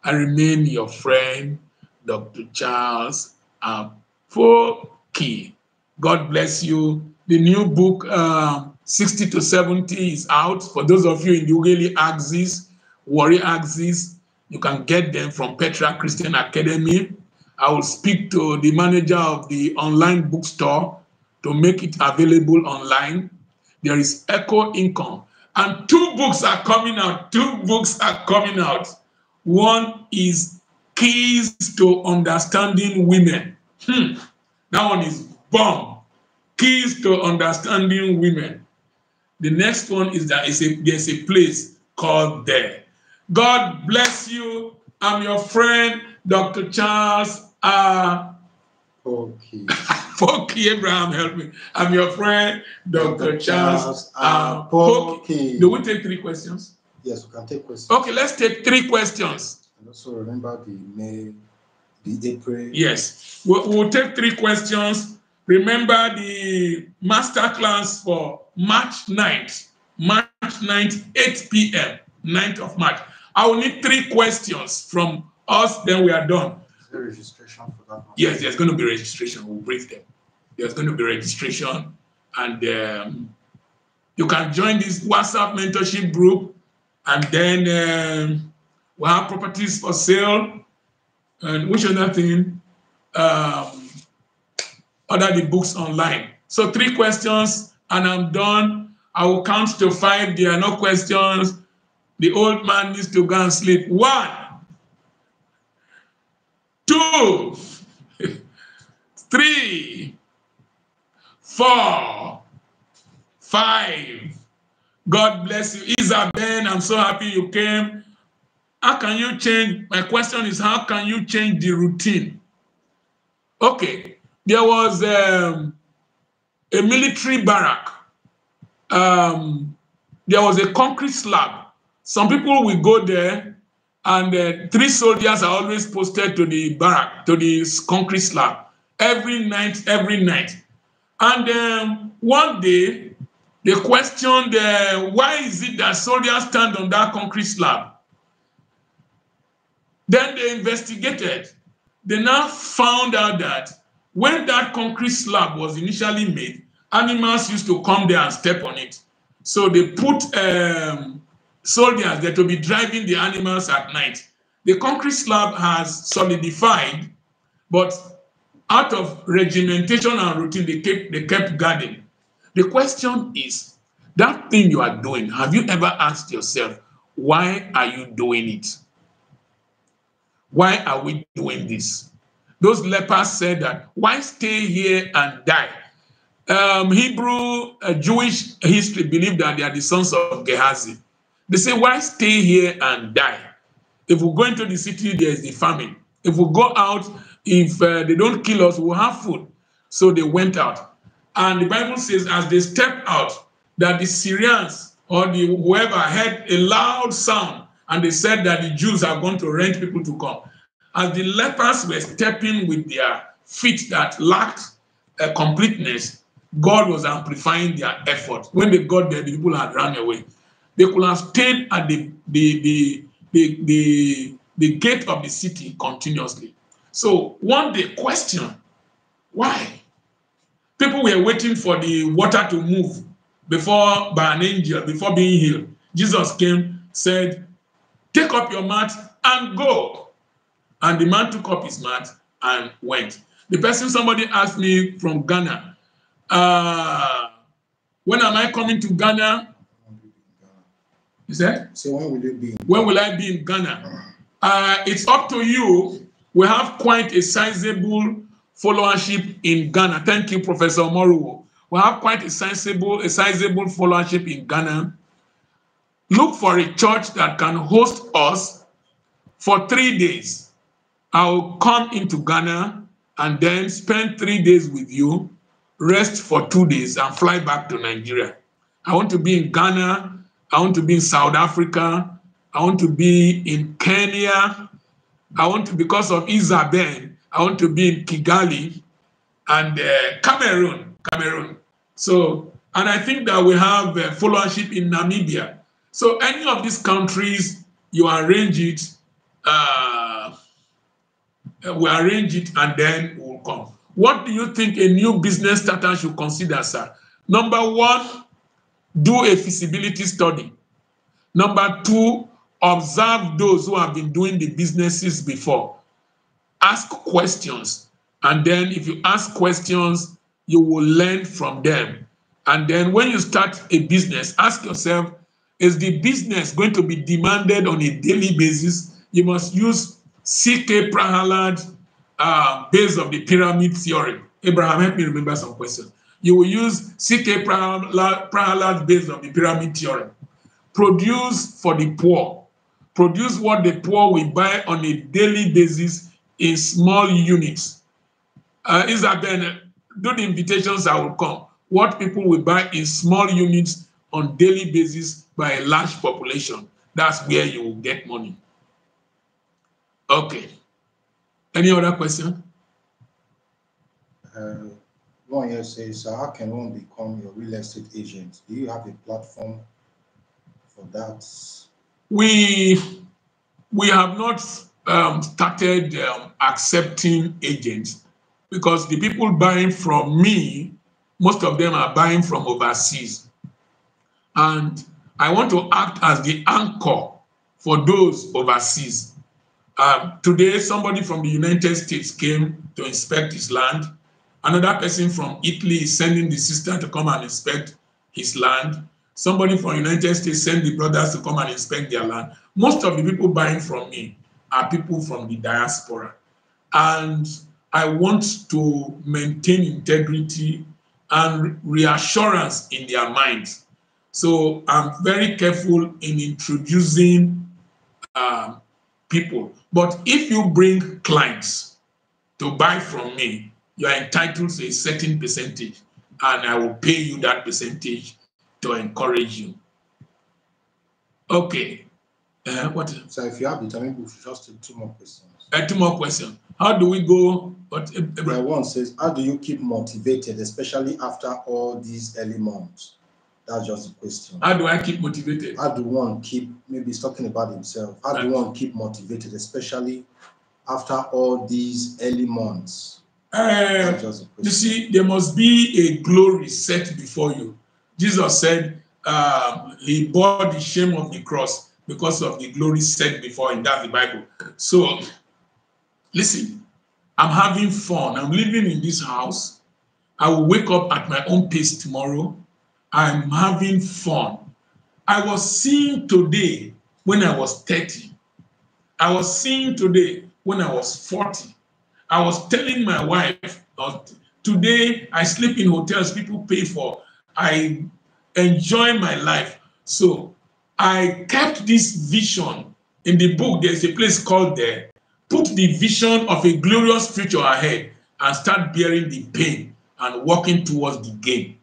I remain your friend, Doctor Charles Afoki. God bless you. The new book, uh, sixty to seventy, is out. For those of you in the Ughelli Axis, Warri Axis, you can get them from Petra Christian Academy. I will speak to the manager of the online bookstore to make it available online. There is Echo Income. And two books are coming out. Two books are coming out. One is Keys to Understanding Women. Hmm. That one is bomb. Keys to Understanding Women. The next one is that is a, there's a place called There. God bless you. I'm your friend, Doctor Charles uh, Afoki. Afoki, Abraham, help me. I'm your friend, Doctor Charles Afoki. Do we take three questions? Yes, we can take questions. Okay, let's take three questions. And also remember the May, the April. Yes, we'll, we'll take three questions. Remember the masterclass for March ninth. March ninth, eight P M ninth of March. I will need three questions from us, then we are done. Is there registration for that one? Yes, there's going to be registration. We'll brief them. There's going to be registration. And um, you can join this WhatsApp mentorship group. And then... Um, we have properties for sale, and which other thing, um, other the books online. So three questions, and I'm done. I will count to five. There are no questions. The old man needs to go and sleep. One, two, three, four, five. God bless you. Isabel, I'm so happy you came. How can you change? My question is, how can you change the routine? Okay, there was um, a military barrack. Um, there was a concrete slab. Some people will go there, and uh, three soldiers are always posted to the barrack, to this concrete slab, every night, every night. And um, one day, they questioned, uh, why is it that soldiers stand on that concrete slab? Then they investigated. They now found out that when that concrete slab was initially made, animals used to come there and step on it. So they put um, soldiers there to be driving the animals at night. The concrete slab has solidified, but out of regimentation and routine, they kept, they kept guarding. The question is, that thing you are doing, have you ever asked yourself, why are you doing it? Why are we doing this? Those lepers said that, why stay here and die? Um, Hebrew, uh, Jewish history believed that they are the sons of Gehazi. They say, why stay here and die? If we go into the city, there is the famine. If we go out, if uh, they don't kill us, we'll have food. So they went out. And the Bible says, as they stepped out, that the Syrians or the whoever heard a loud sound. And they said that the Jews are going to rent people to come. As the lepers were stepping with their feet that lacked uh, completeness, God was amplifying their effort. When they got there, the people had run away. They could have stayed at the, the, the, the, the, the gate of the city continuously. So one day, question, why? People were waiting for the water to move before by an angel, before being healed. Jesus came, said, take up your mat and go. And the man took up his mat and went. The person, somebody asked me from Ghana, uh, when am I coming to Ghana? You said? So when will it be? When will I be in Ghana? Uh, it's up to you. We have quite a sizable followership in Ghana. Thank you, Professor Moruo. We have quite a sensible, a sizable followership in Ghana. Look for a church that can host us for three days. I will come into Ghana and then spend three days with you, rest for two days and fly back to Nigeria. I want to be in Ghana. I want to be in South Africa. I want to be in Kenya. I want to, because of Isabel, I want to be in Kigali and uh, Cameroon. Cameroon. So, and I think that we have uh, followership in Namibia. So any of these countries, you arrange it, uh, we arrange it, and then we'll come. What do you think a new business starter should consider, sir? Number one, do a feasibility study. Number two, observe those who have been doing the businesses before. Ask questions. And then if you ask questions, you will learn from them. And then when you start a business, ask yourself, is the business going to be demanded on a daily basis? You must use C K Prahalad, uh, base of the pyramid theory. Abraham, help me remember some questions. You will use C K Prahalad, Prahalad base of the pyramid theory. Produce for the poor. Produce what the poor will buy on a daily basis in small units. Uh, Isabel, do the invitations, I will come. What people will buy in small units on daily basis by a large population. That's where you will get money. Okay. Any other question? Uh, one here says, how can one become your real estate agent? Do you have a platform for that? We, we have not um, started um, accepting agents, because the people buying from me, most of them are buying from overseas. And I want to act as the anchor for those overseas. Uh, today, somebody from the United States came to inspect his land. Another person from Italy is sending the sister to come and inspect his land. Somebody from the United States sent the brothers to come and inspect their land. Most of the people buying from me are people from the diaspora. And I want to maintain integrity and reassurance in their minds. So I'm very careful in introducing um, people. But if you bring clients to buy from me, you are entitled to a certain percentage, and I will pay you that percentage to encourage you. Okay. Uh, what? So if you have the time, we should just take two more questions. Uh, two more questions. How do we go? But uh, uh, one says, how do you keep motivated, especially after all these early months? That's just a question. How do I keep motivated? How do one keep, maybe he's talking about himself, how do one keep motivated, especially after all these early months? Uh, you see, there must be a glory set before you. Jesus said um, he bore the shame of the cross because of the glory set before him. That's the Bible. So, listen, I'm having fun. I'm living in this house. I will wake up at my own pace tomorrow. I'm having fun. I was seeing today when I was thirty. I was seeing today when I was forty. I was telling my wife, today I sleep in hotels people pay for. I enjoy my life. So I kept this vision. In the book, there's a place called there. Put the vision of a glorious future ahead and start bearing the pain and walking towards the gain.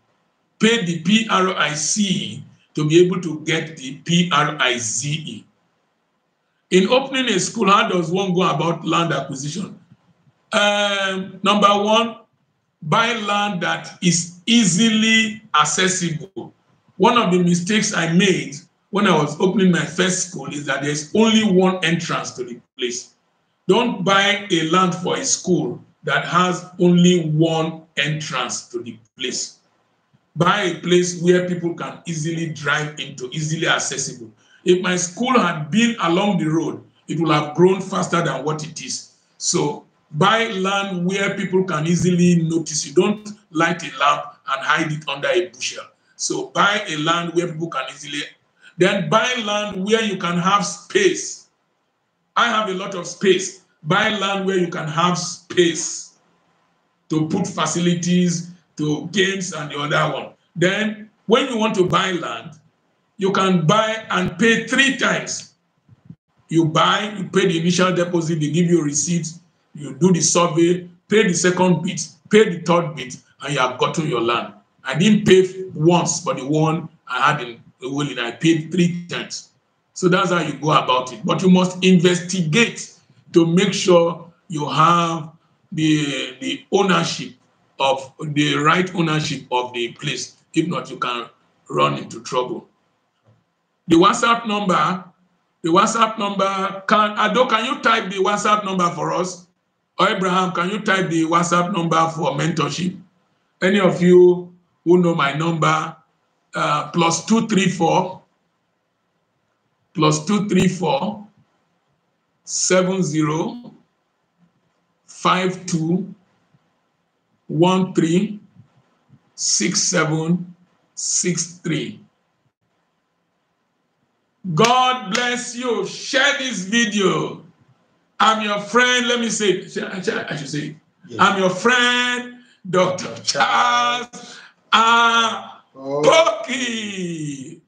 Pay the P R I C E to be able to get the P R I Z E. In opening a school, how does one go about land acquisition? Um, number one, buy land that is easily accessible. One of the mistakes I made when I was opening my first school is that there's only one entrance to the place. Don't buy a land for a school that has only one entrance to the place. Buy a place where people can easily drive into, easily accessible. If my school had been along the road, it would have grown faster than what it is. So buy land where people can easily notice you. Don't light a lamp and hide it under a bushel. So buy a land where people can easily. Then buy land where you can have space. I have a lot of space. Buy land where you can have space to put facilities, to gains and the other one. Then when you want to buy land, you can buy and pay three times. You buy, you pay the initial deposit, they give you receipts, you do the survey, pay the second bit, pay the third bit, and you have gotten your land. I didn't pay once, but the one I had in the willing, I paid three times. So that's how you go about it. But you must investigate to make sure you have the, the ownership of the right ownership of the place. If not, you can run into trouble. The WhatsApp number, the WhatsApp number, can Ado, can you type the WhatsApp number for us? Or Abraham, can you type the WhatsApp number for mentorship? Any of you who know my number, uh, plus two three four, plus two three four, seven zero, five two, one three, six seven, six three. God bless you. Share this video. I'm your friend. Let me say, I should say, yes. I'm your friend, Doctor Charles Apoki.